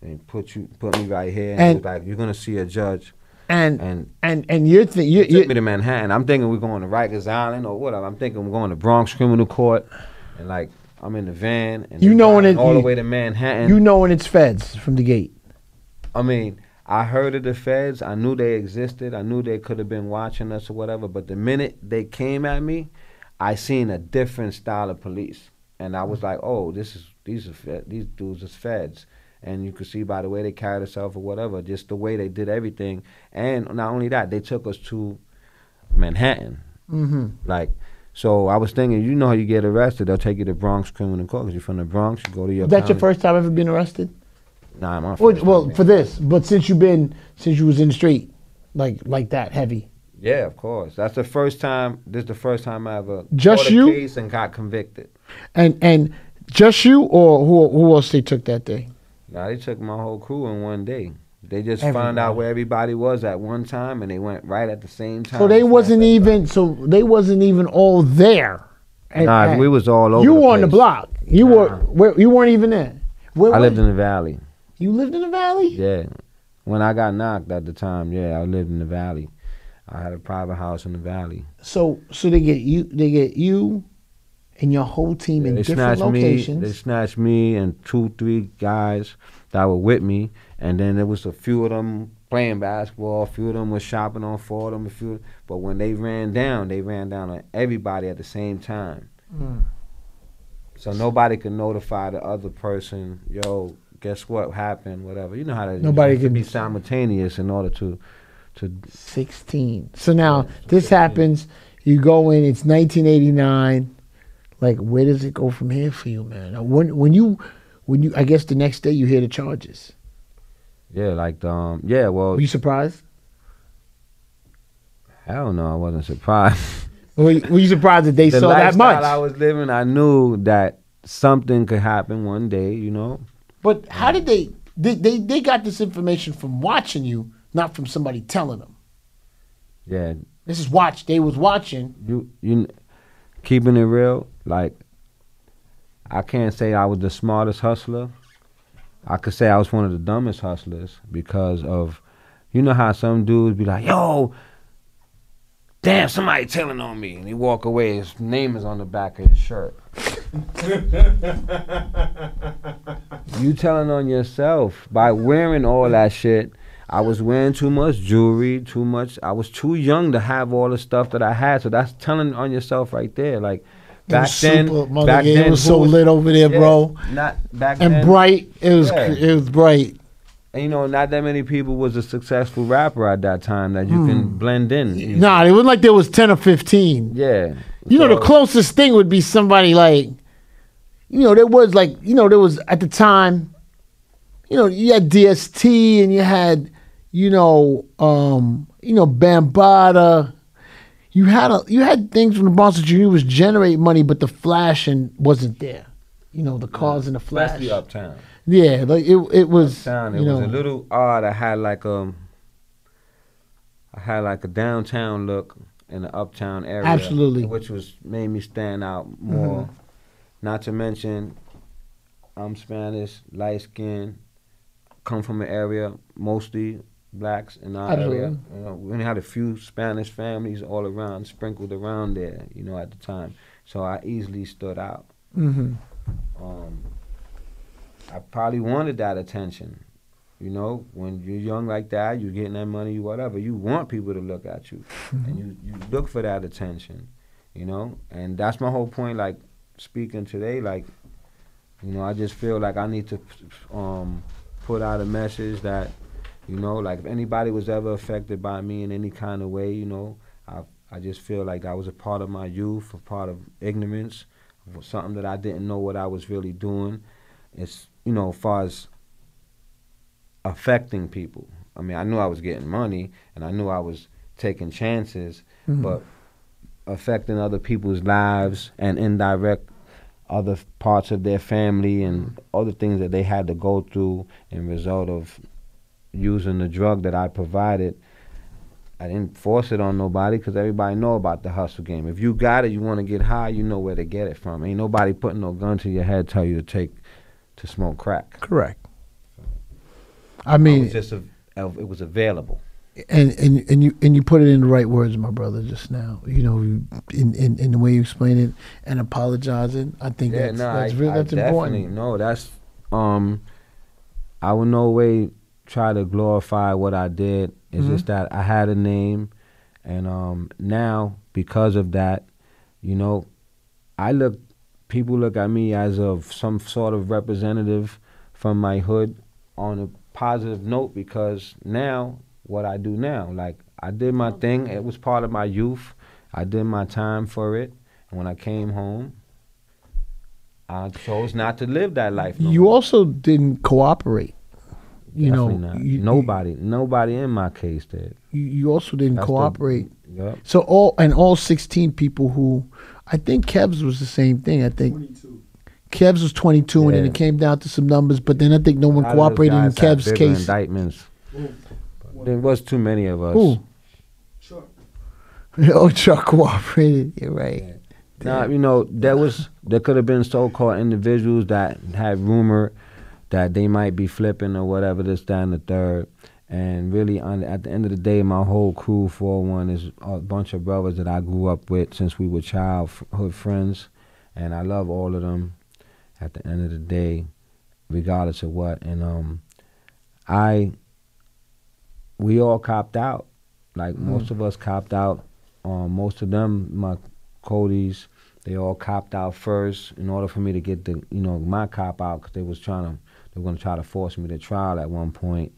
and put you put me right here, and, and it was like you're gonna see a judge. And and and, and you're thinking you took me to Manhattan. I'm thinking we're going to Rikers Island or whatever. I'm thinking we're going to Bronx Criminal Court, and like I'm in the van and you know when it, all you, the way to Manhattan. You know when it's feds from the gate. I mean. I heard of the feds. I knew they existed. I knew they could have been watching us or whatever. But the minute they came at me, I seen a different style of police, and I was like, "Oh, this is these are these dudes is feds." And you could see by the way they carried themselves or whatever, just the way they did everything. And not only that, they took us to Manhattan. Mm-hmm. Like, so I was thinking, you know, how you get arrested, they'll take you to Bronx Criminal Court because you're from the Bronx. You go to your. Is that county. Your first time ever being arrested? Nah, my well, well for this, but since you've been, since you was in the street, like like that heavy. Yeah, of course. That's the first time. This is the first time I ever just caught a you case and got convicted. And and just you or who who else they took that day? Nah, they took my whole crew in one day. They just everybody. Found out where everybody was at one time, and they went right at the same time. So they wasn't even. Up. So they wasn't even all there. At, nah, at, we was all over. You were on the block. You nah. were. You weren't even there. Where, I lived in the valley. You lived in the valley? Yeah. When I got knocked at the time, yeah, I lived in the valley. I had a private house in the valley. So so they get you they get you and your whole team yeah, in different locations. Me, they snatched me and two, three guys that were with me, and then there was a few of them playing basketball, a few of them was shopping on Fordham, a few but when they ran down, they ran down on everybody at the same time. Mm. So nobody could notify the other person, yo, guess what happened, whatever. You know how that nobody you know, can be simultaneous in order to to sixteen. So now yeah, so this sixteen. Happens, you go in, it's nineteen eighty-nine. Like where does it go from here for you, man? When when you when you I guess the next day you hear the charges. Yeah, like the um yeah, well were you surprised? Hell no, I wasn't surprised. were, you, were you surprised that they the saw that much? I was living, I knew that something could happen one day, you know. But how did they, they, they, they got this information from watching you, not from somebody telling them. Yeah. This is watch, they was watching. You, you, keeping it real, like, I can't say I was the smartest hustler. I could say I was one of the dumbest hustlers because of, you know how some dudes be like, yo, damn, somebody telling on me. And he walk away, his name is on the back of his shirt. You telling on yourself by wearing all that shit. I was wearing too much jewelry, too much. I was too young to have all the stuff that I had. So that's telling on yourself right there. Like back then, super, back then, it was so was, lit over there, yeah, bro. Not back and then, bright. It was yeah. it was bright. And you know, not that many people was a successful rapper at that time that you mm. can blend in. Easy. Nah, it wasn't like there was ten or fifteen. Yeah. You so, know, the closest thing would be somebody like, you know, there was like, you know, there was at the time, you know, you had D S T and you had, you know, um, you know, Bambada. You had a, you had things from the Boston Junior was generate money, but the flash and wasn't there. You know, the cars yeah, and the flash. Especially uptown. Yeah, like it it was uptown, it you know, was a little odd. I had like um I had like a downtown look in the uptown area. Absolutely. Which was made me stand out more. Mm-hmm. Not to mention I'm Spanish, light skinned, come from an area mostly blacks in our Absolutely. Area. You know, we only had a few Spanish families all around, sprinkled around there, you know, at the time. So I easily stood out. Mm-hmm. Um I probably wanted that attention, you know. When you're young like that, you're getting that money, whatever. You want people to look at you, and you, you look for that attention, you know. And that's my whole point. Like speaking today, like you know, I just feel like I need to um, put out a message that, you know, like if anybody was ever affected by me in any kind of way, you know, I I just feel like that was a part of my youth, a part of ignorance, something that I didn't know what I was really doing. It's, you know, as far as affecting people. I mean, I knew I was getting money and I knew I was taking chances, mm-hmm. but affecting other people's lives and indirect other parts of their family and other things that they had to go through in result of using the drug that I provided. I didn't force it on nobody because everybody know about the hustle game. If you got it, you want to get high, you know where to get it from. Ain't nobody putting no gun to your head tell you to take, to smoke crack. Correct. So, I mean, it was, just a, it was available. And, and and you and you put it in the right words, my brother, just now. You know, in, in, in the way you explain it and apologizing, I think yeah, that's, no, that's, I, real, that's I important. No, that's, um, I would no way try to glorify what I did. It's mm-hmm. just that I had a name, and um, now because of that, you know, I look, people look at me as of some sort of representative from my hood on a positive note because now what I do now, like I did my thing. It was part of my youth. I did my time for it, and when I came home, I chose not to live that life. No you more. Also didn't cooperate. You Definitely know, you, nobody, you, nobody in my case did. You, you also didn't That's cooperate. The, yep. So all and all sixteen people who, I think Kev's was the same thing. I think twenty-two. Kev's was twenty-two, yeah. and then it came down to some numbers. But then I think no one cooperated in Kev's case. Indictments. Ooh. There was too many of us. Ooh. Chuck. Oh, Chuck cooperated. You're right. Yeah. Now you know there was there could have been so-called individuals that had rumor that they might be flipping or whatever, this, that, and the third. And really, on, at the end of the day, my whole crew, forty-one, is a bunch of brothers that I grew up with since we were childhood friends. And I love all of them at the end of the day, regardless of what. And um, I, we all copped out. Like, mm-hmm. most of us copped out. Um, most of them, my Cody's, they all copped out first in order for me to get the, you know, my cop out because they was trying to, they were going to try to force me to trial at one point.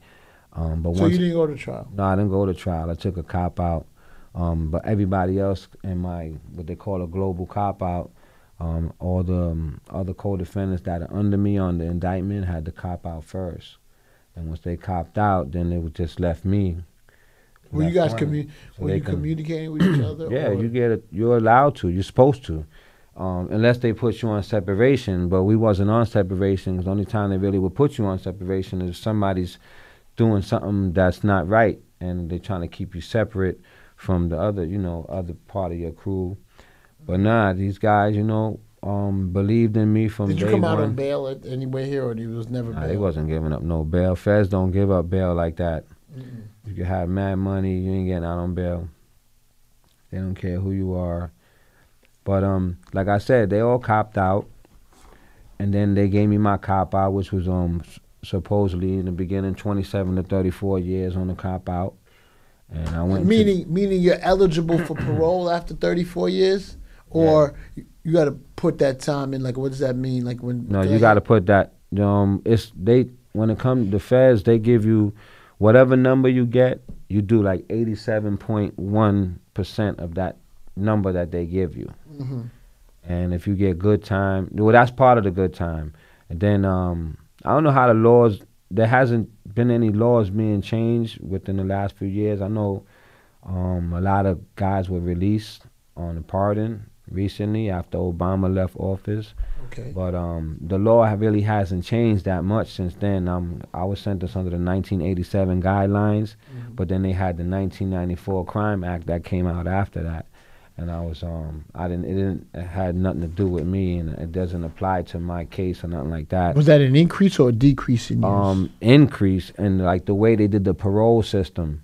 Um, but so once, you didn't go to trial? No, I didn't go to trial. I took a cop-out. Um, but everybody else in my, what they call a global cop-out, um, all the um, other co-defendants that are under me on the indictment had to cop-out first. And once they copped out, then they would just left me. Were you guys commu so were you can, communicating with each other? Yeah, or? you get a, you're allowed to. You're supposed to. Um, unless they put you on separation, but we wasn't on separation because the only time they really would put you on separation is somebody's doing something that's not right and they're trying to keep you separate from the other, you know, other part of your crew. But nah, these guys, you know, um, believed in me from day one. Did you come out on bail at anywhere here or you was never nah, bail? They wasn't giving up no bail. Feds don't give up bail like that. Mm-mm. You can have mad money, you ain't getting out on bail. They don't care who you are. But um, like I said, they all copped out, and then they gave me my cop out, which was um supposedly in the beginning twenty-seven to thirty-four years on the cop out, and I went. Meaning, to meaning you're eligible for parole after thirty-four years, or yeah. you got to put that time in. Like, what does that mean? Like when? No, you got to put that. Um, it's they when it comes the feds, they give you whatever number you get, you do like eighty-seven point one percent of that number that they give you. Mm-hmm. And if you get good time, well, that's part of the good time. And then um, I don't know how the laws, there hasn't been any laws being changed within the last few years. I know um, a lot of guys were released on a pardon recently after Obama left office. Okay. But um, the law really hasn't changed that much since then. Um, I was sentenced under the nineteen eighty-seven guidelines, mm-hmm. but then they had the nineteen ninety-four Crime Act that came out after that. And I was, um, I didn't, it didn't, it had nothing to do with me, and it doesn't apply to my case or nothing like that. Was that an increase or a decrease in years? Um, increase, and in, like the way they did the parole system.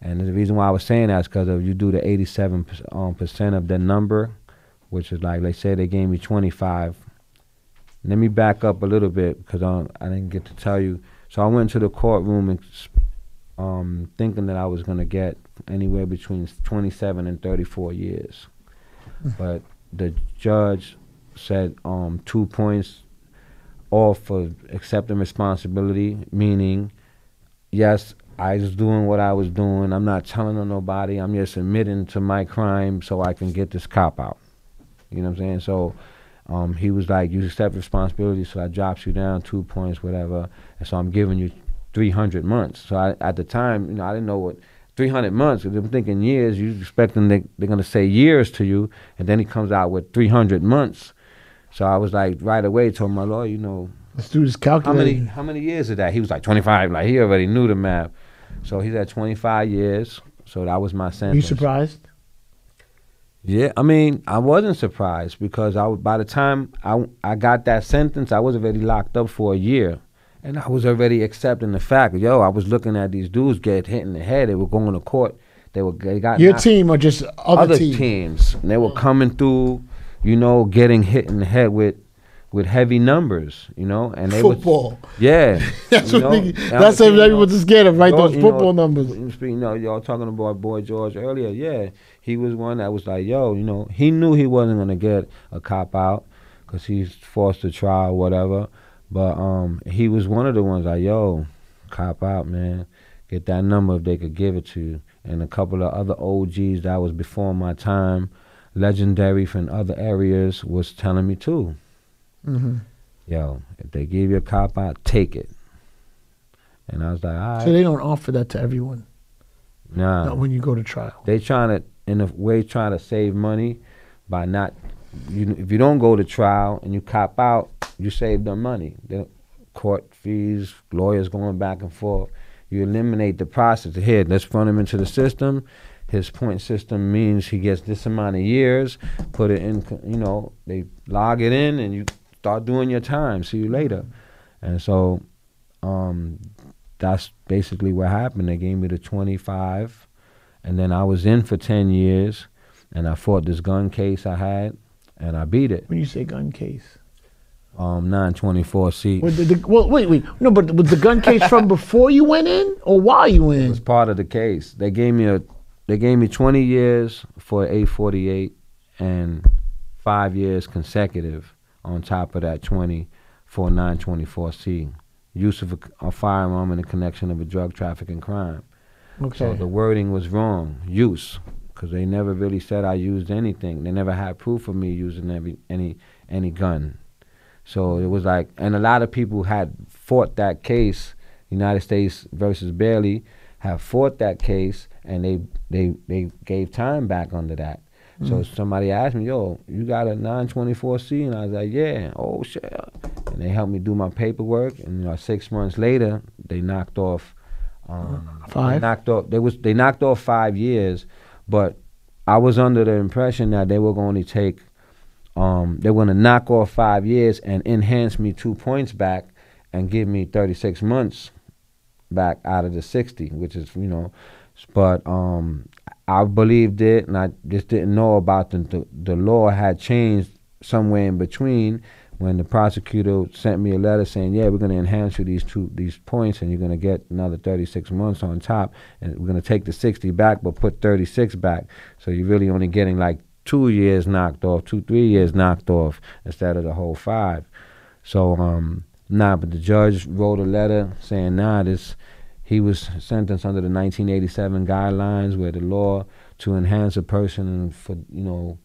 And the reason why I was saying that is because if you do the eighty-seven um, percent of the number, which is like, let's say they gave me twenty-five. Let me back up a little bit because um, I didn't get to tell you. So I went to the courtroom and, um, thinking that I was going to get anywhere between twenty-seven and thirty-four years. But the judge said um, two points off for accepting responsibility, meaning, yes, I was doing what I was doing. I'm not telling on nobody. I'm just admitting to my crime so I can get this cop out. You know what I'm saying? So um, he was like, you accept responsibility, so I drops you down two points, whatever. And so I'm giving you three hundred months. So I, at the time, you know, I didn't know what three hundred months. I'm thinking years. You expect them, they, they're going to say years to you. And then he comes out with three hundred months. So I was like, right away, told my lawyer, you know, this dude is calculating. How many, how many years is that? He was like twenty-five. Like, he already knew the math. So he's at twenty-five years. So that was my sentence. Were you surprised? Yeah, I mean, I wasn't surprised because I, by the time I, I got that sentence, I was already locked up for a year. And I was already accepting the fact, yo, I was looking at these dudes get hit in the head. They were going to court. They were they got Your knocked. Team or just other, other team? teams? And they were coming through, you know, getting hit in the head with with heavy numbers, you know, and they football. Would, yeah, that's what they, that's what everyone's scared of, right? Those football know, numbers. You know, y'all talking about Boy George earlier. Yeah, he was one that was like, yo, you know, he knew he wasn't gonna get a cop out because he's forced to trial, whatever. But um, he was one of the ones like, yo, cop out, man, get that number if they could give it to you. And a couple of other O Gs that was before my time, legendary from other areas, was telling me too. Mm-hmm. Yo, if they give you a cop out, take it. And I was like, all right. So they don't offer that to everyone? Nah. Not when you go to trial. They trying to, in a way, trying to save money by not, you, if you don't go to trial and you cop out, you save them money. The court fees, lawyers going back and forth. You eliminate the process. Here, let's run him into the system. His point system means he gets this amount of years, put it in, you know, they log it in and you start doing your time, see you later. And so um, that's basically what happened. They gave me the twenty-five, and then I was in for ten years, and I fought this gun case I had, and I beat it. When you say gun case? Um, nine twenty-four C. Well, the, the, well, wait, wait. No, but was the gun case from before you went in or while you went in? It was part of the case. They gave me a... They gave me twenty years for eight forty-eight and five years consecutive on top of that twenty for nine twenty-four C, use of a, a firearm in the connection of a drug trafficking crime. Okay. So the wording was wrong, use, because they never really said I used anything. They never had proof of me using every, any any gun. So it was like, and a lot of people had fought that case, United States versus Bailey, have fought that case, and they, they they gave time back under that. Mm. So somebody asked me, yo, you got a nine twenty-four C? And I was like, yeah, oh shit. And they helped me do my paperwork, and you know, six months later, they knocked off um, five. They knocked off, they, was, they knocked off five years, but I was under the impression that they were going to take, um, they were going to knock off five years and enhance me two points back and give me thirty-six months back out of the sixty, which is, you know, but um, I believed it, and I just didn't know about the, the the law had changed somewhere in between when the prosecutor sent me a letter saying, yeah, we're going to enhance you these two these points, and you're going to get another thirty-six months on top, and we're going to take the sixty back but put thirty-six back. So you're really only getting like two years knocked off, two, three years knocked off instead of the whole five. So, um, nah, but the judge wrote a letter saying, nah, this... He was sentenced under the nineteen eighty-seven guidelines, where the law to enhance a person and for you know,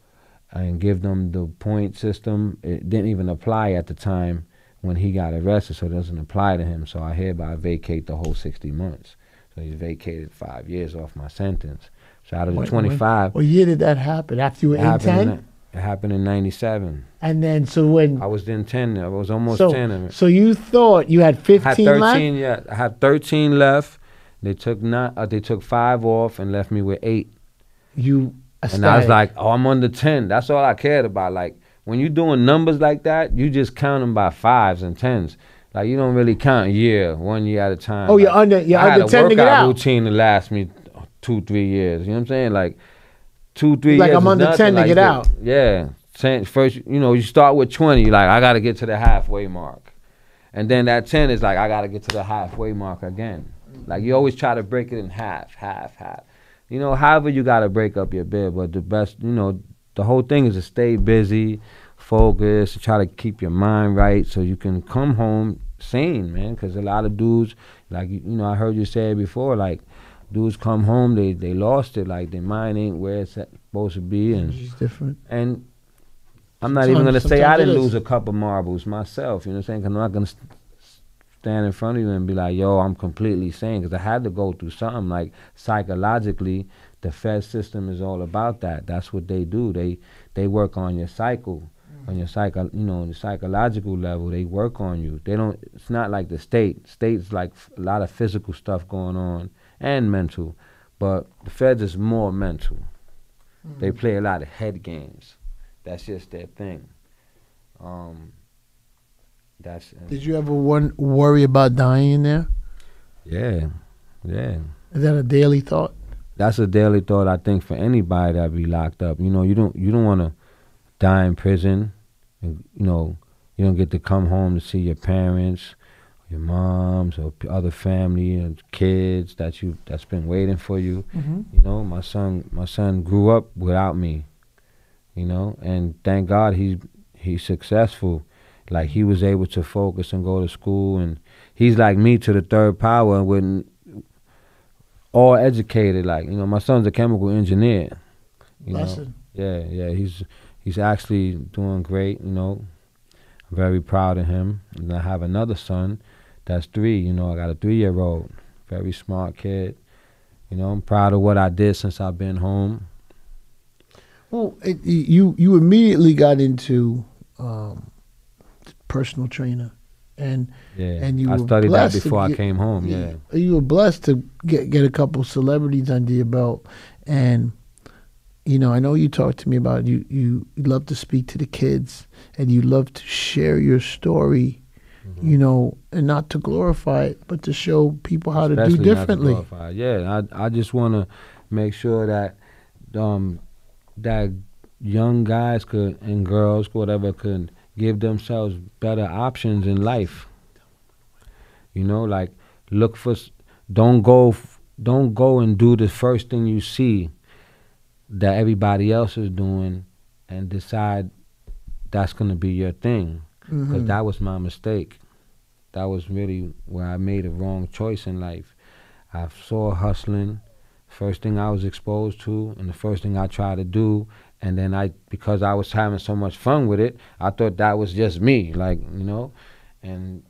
and give them the point system. It didn't even apply at the time when he got arrested, so it doesn't apply to him. So I hereby vacate the whole sixty months. So he vacated five years off my sentence. So out of the twenty-five. What year did that happen? After you were in ten? It happened in ninety-seven. And then, so when... I was in ten. I was almost so, ten. Of it. So you thought you had fifteen left? I had thirteen, left? Yeah. I had thirteen left. They took not, uh, they took five off and left me with eight. You... Aesthetic. And I was like, oh, I'm under ten. That's all I cared about. Like, when you're doing numbers like that, you just count them by fives and tens. Like, you don't really count a year, one year at a time. Oh, like, you're under, you're I under ten to get out. I had a workout routine that lasts me two, three years. You know what I'm saying? Like... Two, three like years. Like I'm under ten to like get that. Out. Yeah. First, you know, you start with twenty. You're like, I got to get to the halfway mark. And then that ten is like, I got to get to the halfway mark again. Like you always try to break it in half, half, half. You know, however you got to break up your bid. But the best, you know, the whole thing is to stay busy, focus, to try to keep your mind right so you can come home sane, man. Because a lot of dudes, like, you know, I heard you say it before, like, dudes come home, they, they lost it, like, their mind ain't where it's supposed to be. And it's different. And I'm not sometimes, even going to say I didn't lose a couple marbles myself, you know what I'm saying? Because I'm not going to st stand in front of you and be like, yo, I'm completely sane. Because I had to go through something, like, psychologically. The Fed system is all about that. That's what they do. They they work on your cycle, mm-hmm. on your psycho, you know, on the psychological level. They work on you. They don't. It's not like the state. State's like f a lot of physical stuff going on and mental, but the Feds is more mental. Mm-hmm. They play a lot of head games. That's just their thing. Um, that's. Uh, Did you ever one worry about dying in there? Yeah, yeah. Is that a daily thought? That's a daily thought, I think, for anybody that be locked up. You know, you don't you don't want to die in prison. And, you know, you don't get to come home to see your parents, your moms, or other family and kids that you that's been waiting for you. Mm-hmm. You know, my son my son grew up without me. You know, and thank God he's he's successful. Like, he was able to focus and go to school, and he's like me to the third power, and wouldn't. All educated, like, you know, my son's a chemical engineer. You Blessed. Know? Yeah, yeah, he's he's actually doing great, you know. I'm very proud of him. And I have another son that's three, you know, I got a three-year-old, very smart kid. You know, I'm proud of what I did since I've been home. Well, it, you, you immediately got into um, personal trainer. And yeah, and you I were studied that before get, I came home. Yeah, you were blessed to get get a couple celebrities under your belt, and you know I know you talked to me about you you love to speak to the kids and you love to share your story, mm-hmm. you know, and not to glorify it, but to show people how Especially to do differently. Not to glorify. Yeah, I I just want to make sure that um that young guys could and girls whatever could. Give themselves better options in life. You know, like, look for, don't go, don't go and do the first thing you see that everybody else is doing and decide that's gonna be your thing. Mm-hmm. 'Cause that was my mistake. That was really where I made a wrong choice in life. I saw hustling, first thing I was exposed to, and the first thing I tried to do. And then I, because I was having so much fun with it, I thought that was just me, like, you know? And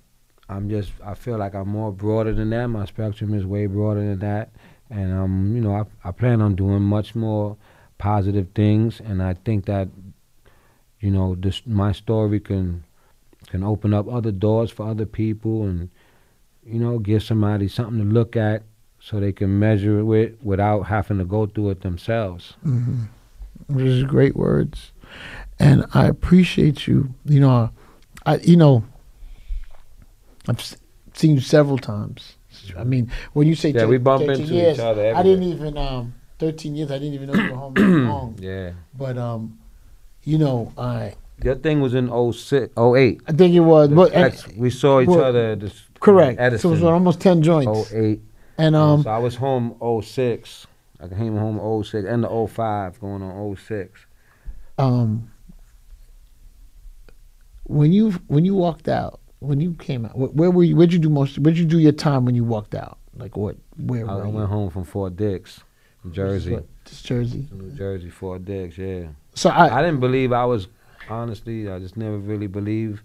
I'm just, I feel like I'm more broader than that. My spectrum is way broader than that. And, um, you know, I, I plan on doing much more positive things. And I think that, you know, this, my story can can open up other doors for other people and, you know, give somebody something to look at so they can measure it with without having to go through it themselves. Mm-hmm. Those are great words, and I appreciate you. You know, I you know, I've s seen you several times. I mean, when you say yeah, we bump into years, each other. Everywhere. I didn't even um, thirteen years. I didn't even know you were home that long. Yeah, but um, you know, I your thing was in oh six, oh eight. I think it was. But That's, and, we saw each well, other. At this, correct. Edison. So it was almost ten joints. oh eight, and um, so I was home oh six. I came home oh six and the oh five going on oh six. Um, when you when you walked out, when you came out, wh where were you? Where'd you do most? Where'd you do your time when you walked out? Like what? Where? I were went you? home from Fort Dix, New Jersey. What, this Jersey, New Jersey, Fort Dix. Yeah. So I I didn't believe I was honestly. I just never really believed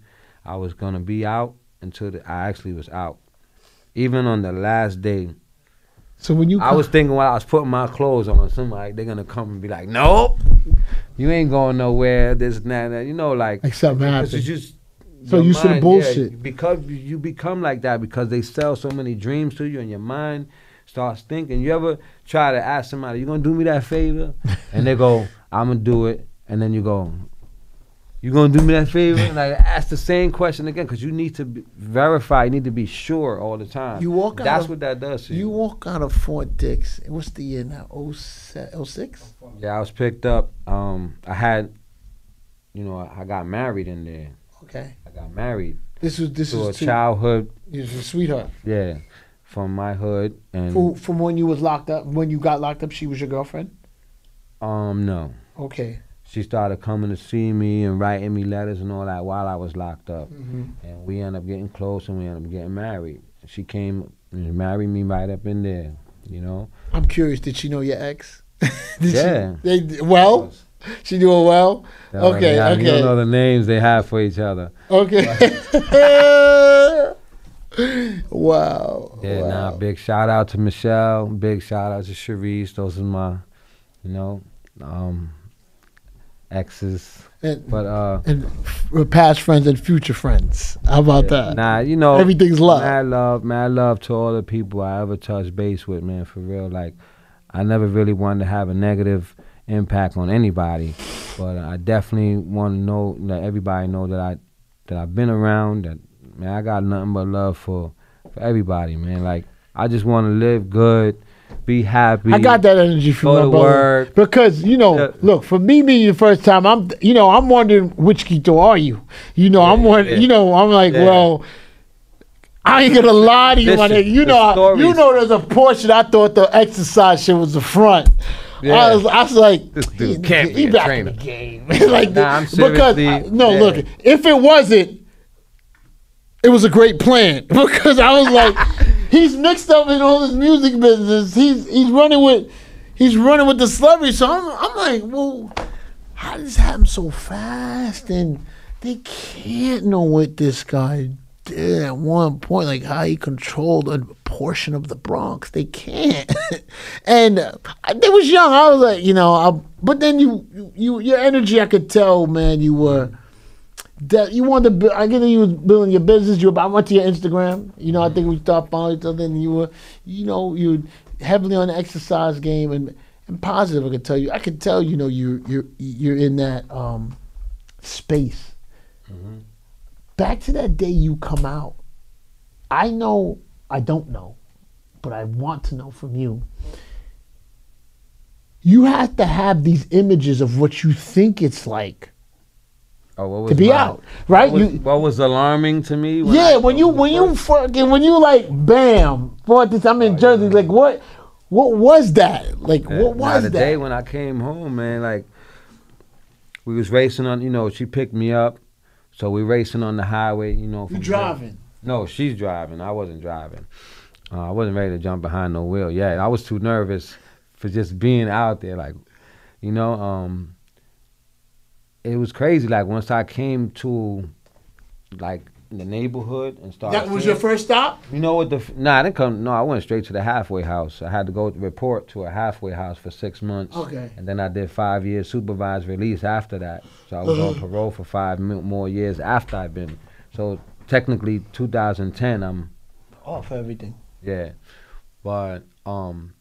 I was gonna be out until the, I actually was out. Even on the last day. So when you I was thinking while I was putting my clothes on, somebody, they're going to come and be like, nope, you ain't going nowhere, this and that, and that. You know, like. Like something happened. Just so you should have bullshit. Yeah, because you become like that because they sell so many dreams to you and your mind starts thinking. You ever try to ask somebody, you going to do me that favor? And they go, I'm going to do it. And then you go, you going to do me that favor? And I ask the same question again because you need to be verify. You need to be sure all the time. You walk out That's of, what that does to you. You walk out of Fort Dix. What's the year now? oh six? Yeah, I was picked up. Um, I had, you know, I, I got married in there. Okay. I got married. This was this was a childhood. This was a sweetheart. Yeah, from my hood. And from, from when you was locked up, when you got locked up, she was your girlfriend? Um, no. Okay. she started coming to see me and writing me letters and all that while I was locked up. Mm-hmm. And we ended up getting close and we ended up getting married. She came and married me right up in there, you know? I'm curious, did she know your ex? did yeah. She, they, well? She doing well? That okay, have, okay. You don't know the names they have for each other. Okay. wow. Yeah, wow. Nah, big shout out to Michelle. Big shout out to Sharice. Those are my, you know, um, exes. And, but, uh, and past friends and future friends. How about yeah, that? Nah, you know. Everything's love. Mad love, mad love to all the people I ever touched base with, man, for real. Like, I never really wanted to have a negative impact on anybody, but I definitely want to know, let everybody know that I that I've been around, that man, I got nothing but love for for everybody, man. Like, I just want to live good, be happy. I got that energy from my brother, because, you know, uh, look, for me being the first time, I'm, you know, I'm wondering which Guito are you, you know? Yeah, I'm one, yeah. You know, I'm like, yeah. Well, I ain't gonna lie to you, my nigga. You know, I, you know, there's a portion I thought the exercise shit was the front. Yeah. I was, I was like, this dude he, can't he, be he a back trainer. In the game. like, nah, I'm because I, no, yeah. Look, if it wasn't, it was a great plan, because I was like, he's mixed up in all this music business. He's he's running with, he's running with the celebrities. So I'm I'm like, well, how does this happen so fast? And they can't know what this guy did at one point, like how he controlled a portion of the Bronx. They can't. and uh, they was young. I was like, you know, I, but then you, you, your energy, I could tell, man, you were, that you wanted to, I get that you was building your business. You were, I went to your Instagram. You know, I think we started following each other, and you were, you know, you were heavily on the exercise game and, and positive, I could tell you. I could tell, you know, you, you're, you're in that um, space. Mm-hmm. Back to that day you come out, I know, I don't know, but I want to know from you. You have to have these images of what you think it's like oh, what was to be my, out, right? What was, you, what was alarming to me? When yeah, I, when you when you fucking when you like bam, boy, this, I'm in oh, Jersey. Yeah. Like what? What was that? Like yeah, what was the that? The day when I came home, man, like we was racing on. You know, she picked me up. So we're racing on the highway, you know. You're driving? No, she's driving. I wasn't driving. Uh, I wasn't ready to jump behind no wheel yet. I was too nervous for just being out there. Like, you know, um, it was crazy. Like, once I came to, like, the neighborhood and started. That was seeing, your first stop? You know what? The Nah, I didn't come. No, I went straight to the halfway house. I had to go report to a halfway house for six months. Okay. And then I did five years supervised release after that. So I was on parole for five more years after I've been. So technically, two thousand ten, I'm off everything. Yeah, but um,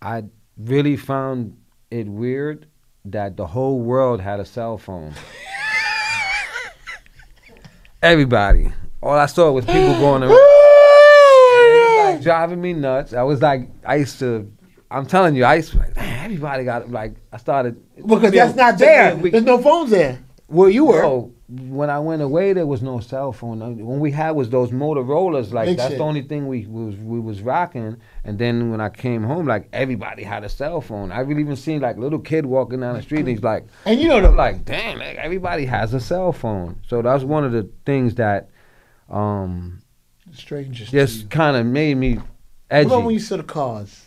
I really found it weird that the whole world had a cell phone. Everybody, all I saw was people going around. It was like driving me nuts. I was like, I used to. I'm telling you, I used to, like, man, everybody got, like, I started. Because that's not there. There's no phones there. Where you were. No, when I went away, there was no cell phone. When we had was those Motorola's, like, Big that's shit. The only thing we, we, was, we was rocking. And then when I came home, like, everybody had a cell phone. I really even seen, like, little kid walking down the street, and he's like. And you know, I'm like, damn, like, everybody has a cell phone. So that's one of the things that. Um, Strangest Just kind of made me edgy. What about when you saw the cars?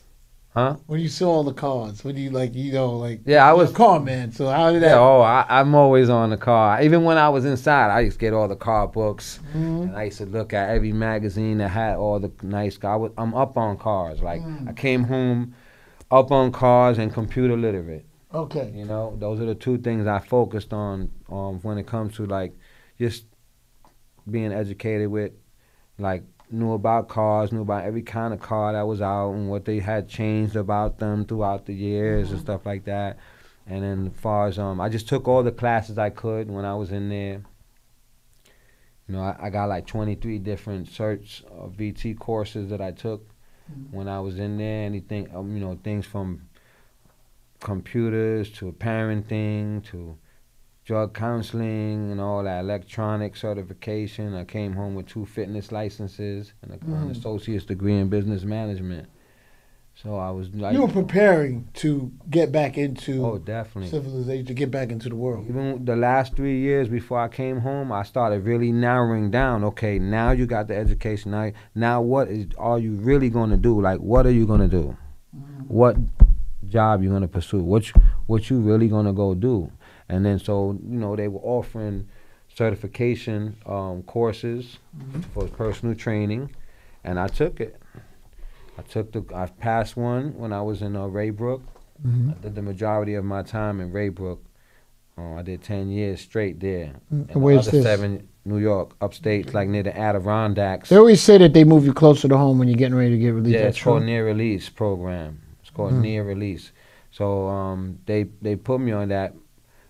Huh? When you saw all the cars, when you like, you know, like yeah, I was a car man. So how did that? Yeah, oh, I, I'm always on the car. Even when I was inside, I used to get all the car books, mm-hmm. and I used to look at every magazine that had all the nice cars. I'm up on cars. Like mm. I came home, up on cars and computer literate. Okay. You know, those are the two things I focused on um, when it comes to like just being educated with, like. Knew about cars, knew about every kind of car that was out and what they had changed about them throughout the years mm-hmm. and stuff like that. And then as far as, um, I just took all the classes I could when I was in there. You know, I, I got like twenty-three different certs of V T courses that I took mm-hmm. when I was in there. Anything, um, you know, things from computers to parenting to drug counseling and all that electronic certification. I came home with two fitness licenses and a, mm. an associate's degree in business management. So I was like, you were preparing to get back into oh, definitely. civilization, to get back into the world. Even the last three years before I came home, I started really narrowing down. Okay, now you got the education. Now, now what is, are you really going to do? Like, what are you going to do? Mm-hmm. What job you going to pursue? What you, what you really going to go do? And then so, you know, they were offering certification um, courses mm-hmm. for personal training, and I took it. I took the, I passed one when I was in uh, Raybrook. Mm-hmm. I did the majority of my time in Raybrook. Uh, I did ten years straight there. Mm-hmm. And where's the other this? seven, New York, upstate, like near the Adirondacks. They always say that they move you closer to home when you're getting ready to get released. Yeah, it's called Near Release program. It's called mm-hmm. Near Release. So um, they, they put me on that.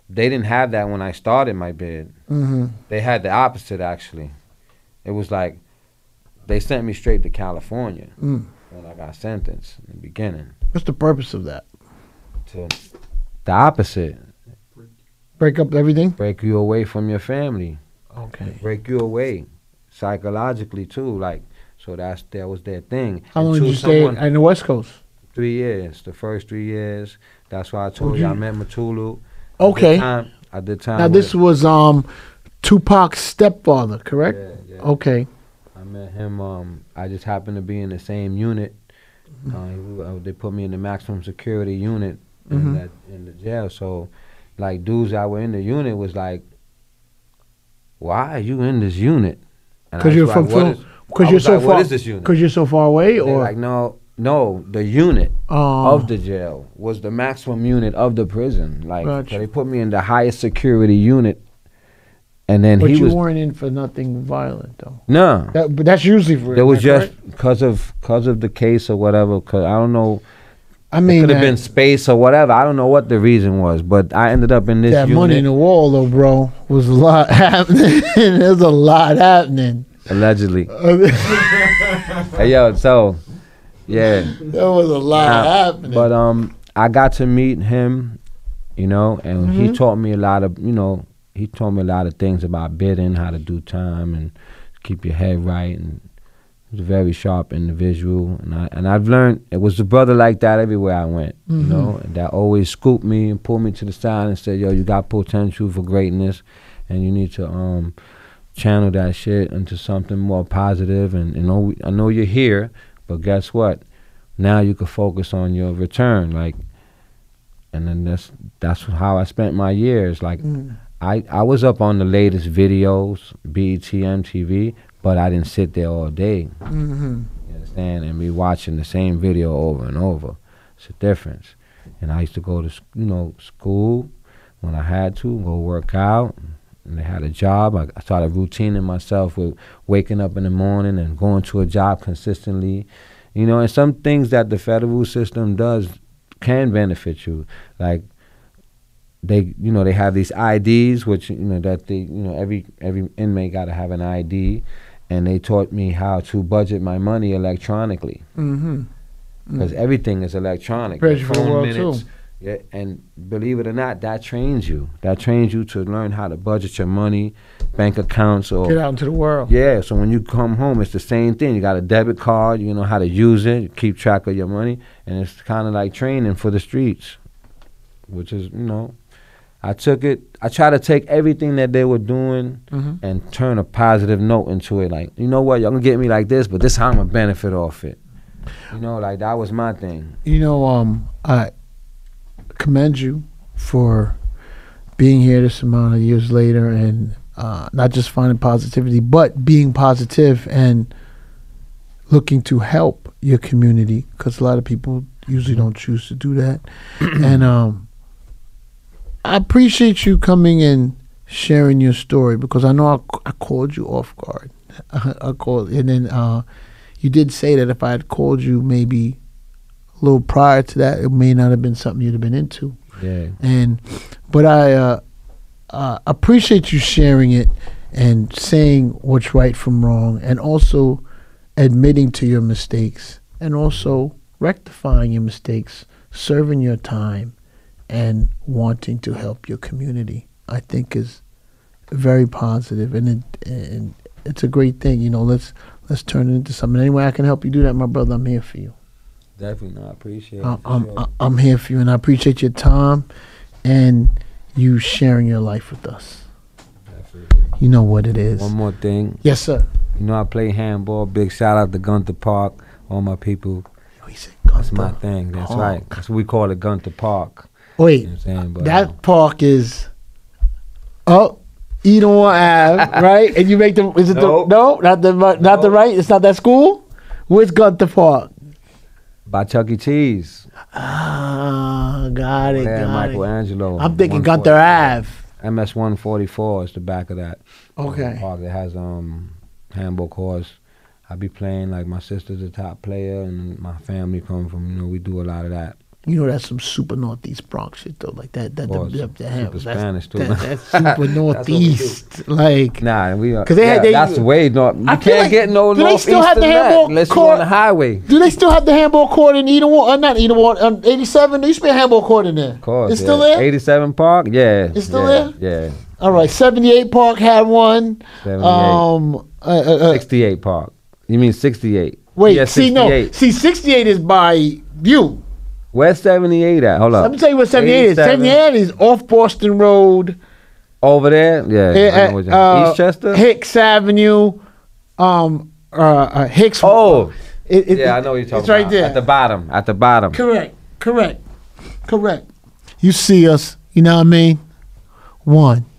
They didn't have that when I started my bid. Mm-hmm. They had the opposite, actually. It was like, they sent me straight to California. Mm. When I got sentenced in the beginning. What's the purpose of that? To the opposite. Break up everything? Break you away from your family. Okay. Break you away psychologically too. Like, so that's, that was their thing. How and long did you stay on the West Coast? Three years. The first three years. That's why I told oh, you. you I met Matulu. Okay. I did time. I did time now this was um, Tupac's stepfather, correct? Yeah, yeah. Okay. I met him, um, I just happened to be in the same unit. Mm-hmm. uh, they put me in the maximum security unit in, mm-hmm. that, in the jail. So, like, dudes that were in the unit was like, why are you in this unit? Because you're from, because like, you're so like, far, what is this unit? Because you're so far away? Or? Like, no, no, the unit uh, of the jail was the maximum unit of the prison. Like, gotcha. So they put me in the highest security unit. And then but he you was, weren't in for nothing violent, though. No. That, but that's usually for it. It was just because right? of, cause of the case or whatever. Cause I don't know. I mean, it could have been space or whatever. I don't know what the reason was, but I ended up in this that unit. That money in the wall, though, bro, was a lot happening. There's a lot happening. Allegedly. Hey, yo, so, yeah. There was a lot I, happening. But um, I got to meet him, you know, and mm-hmm. he taught me a lot of, you know, he told me a lot of things about bidding, how to do time, and keep your head right. And he was a very sharp individual, and I and I've learned it was a brother like that everywhere I went. Mm-hmm. You know, and that always scooped me and pulled me to the side and said, "Yo, you got potential for greatness, and you need to um, channel that shit into something more positive." And you know, I know you're here, but guess what? Now you can focus on your return, like. And then that's that's how I spent my years, like. Mm. I, I was up on the latest videos, B E T, M T V, but I didn't sit there all day. Mm-hmm. You understand? And be watching the same video over and over. It's a difference. And I used to go to, you know, school when I had to, go work out. And they had a job. I, I started routining myself with waking up in the morning and going to a job consistently. You know, and some things that the federal system does can benefit you, like, they, you know, they have these I Ds, which, you know, that they, you know, every every inmate got to have an I D, and they taught me how to budget my money electronically. Mm-hmm. Because mm-hmm. everything is electronic. Pressure for the world minutes, too. Yeah, and believe it or not, that trains you. That trains you to learn how to budget your money, bank accounts, or get out into the world. Yeah. So when you come home, it's the same thing. You got a debit card. You know how to use it. Keep track of your money, and it's kind of like training for the streets, which is, you know. I took it, I tried to take everything that they were doing mm-hmm. and turn a positive note into it. Like, you know what, y'all gonna get me like this, but this is how I'm gonna benefit off it. You know, like, that was my thing. You know, um, I commend you for being here this amount of years later and uh, not just finding positivity, but being positive and looking to help your community, because a lot of people usually don't choose to do that. and, um, I appreciate you coming in, sharing your story, because I know I, I called you off guard. I, I called, and then uh, you did say that if I had called you maybe a little prior to that, it may not have been something you'd have been into. Yeah. And but I uh, uh, appreciate you sharing it and saying what's right from wrong, and also admitting to your mistakes, and also rectifying your mistakes, serving your time, and wanting to help your community, I think, is very positive, and it, and it's a great thing. You know, let's let's turn it into something. Any way I can help you do that, my brother, I'm here for you. Definitely, no, I appreciate uh, it. I'm, sure. I, I'm here for you, and I appreciate your time and you sharing your life with us. Definitely. You know what it is. One more thing. Yes, sir. You know, I play handball. Big shout out to Gunther Park, all my people. Oh, he said Gunther. That's my thing. That's Park. Right. That's what we call it, Gunther Park. Wait, you know what I'm saying? But, that um, park is up Eden Ward Avenue, right? And you make the is it nope. the no not the not nope. the right? It's not that school. Where's Gunther Park? By Chuck E. Cheese. Ah, got it, yeah, got Michelangelo. It. I'm thinking Gunther Ave. M S one forty-four is the back of that. Okay. Park that has um handball course. I be playing, like my sister's a top player and my family come from, you know, we do a lot of that. You know, that's some super Northeast Bronx shit though, like that. That, well, that, that super that's, Spanish too. That, that's super Northeast, that's like. Nah, we. Are, they yeah, had, they, that's way north. You can't like, get no Northeast than that unless you're on the highway. Do they still have the handball court in Eden Ward? Uh, not Eden Ward. Um, eighty-seven. There used to be a handball court in there. Of course, it's yeah. still there. eighty-seven Park. Yeah, it's still yeah, there. Yeah. All right, seventy-eight Park had one. seventy-eight. Um, uh, uh, sixty-eight Park. You mean sixty-eight? Wait, yeah, see sixty-eight. No, see sixty-eight is by you. Where's seventy-eight at? Hold up. Let me tell you what seventy-eight is. seventy-eight is off Boston Road. Over there? Yeah. Uh, uh, East Chester? Hicks Avenue. Um, uh, uh, Hicks. Oh. It, it, yeah, it, I know what you're talking it's about. It's right there. At the bottom. At the bottom. Correct. Correct. Correct. You see us. You know what I mean? One.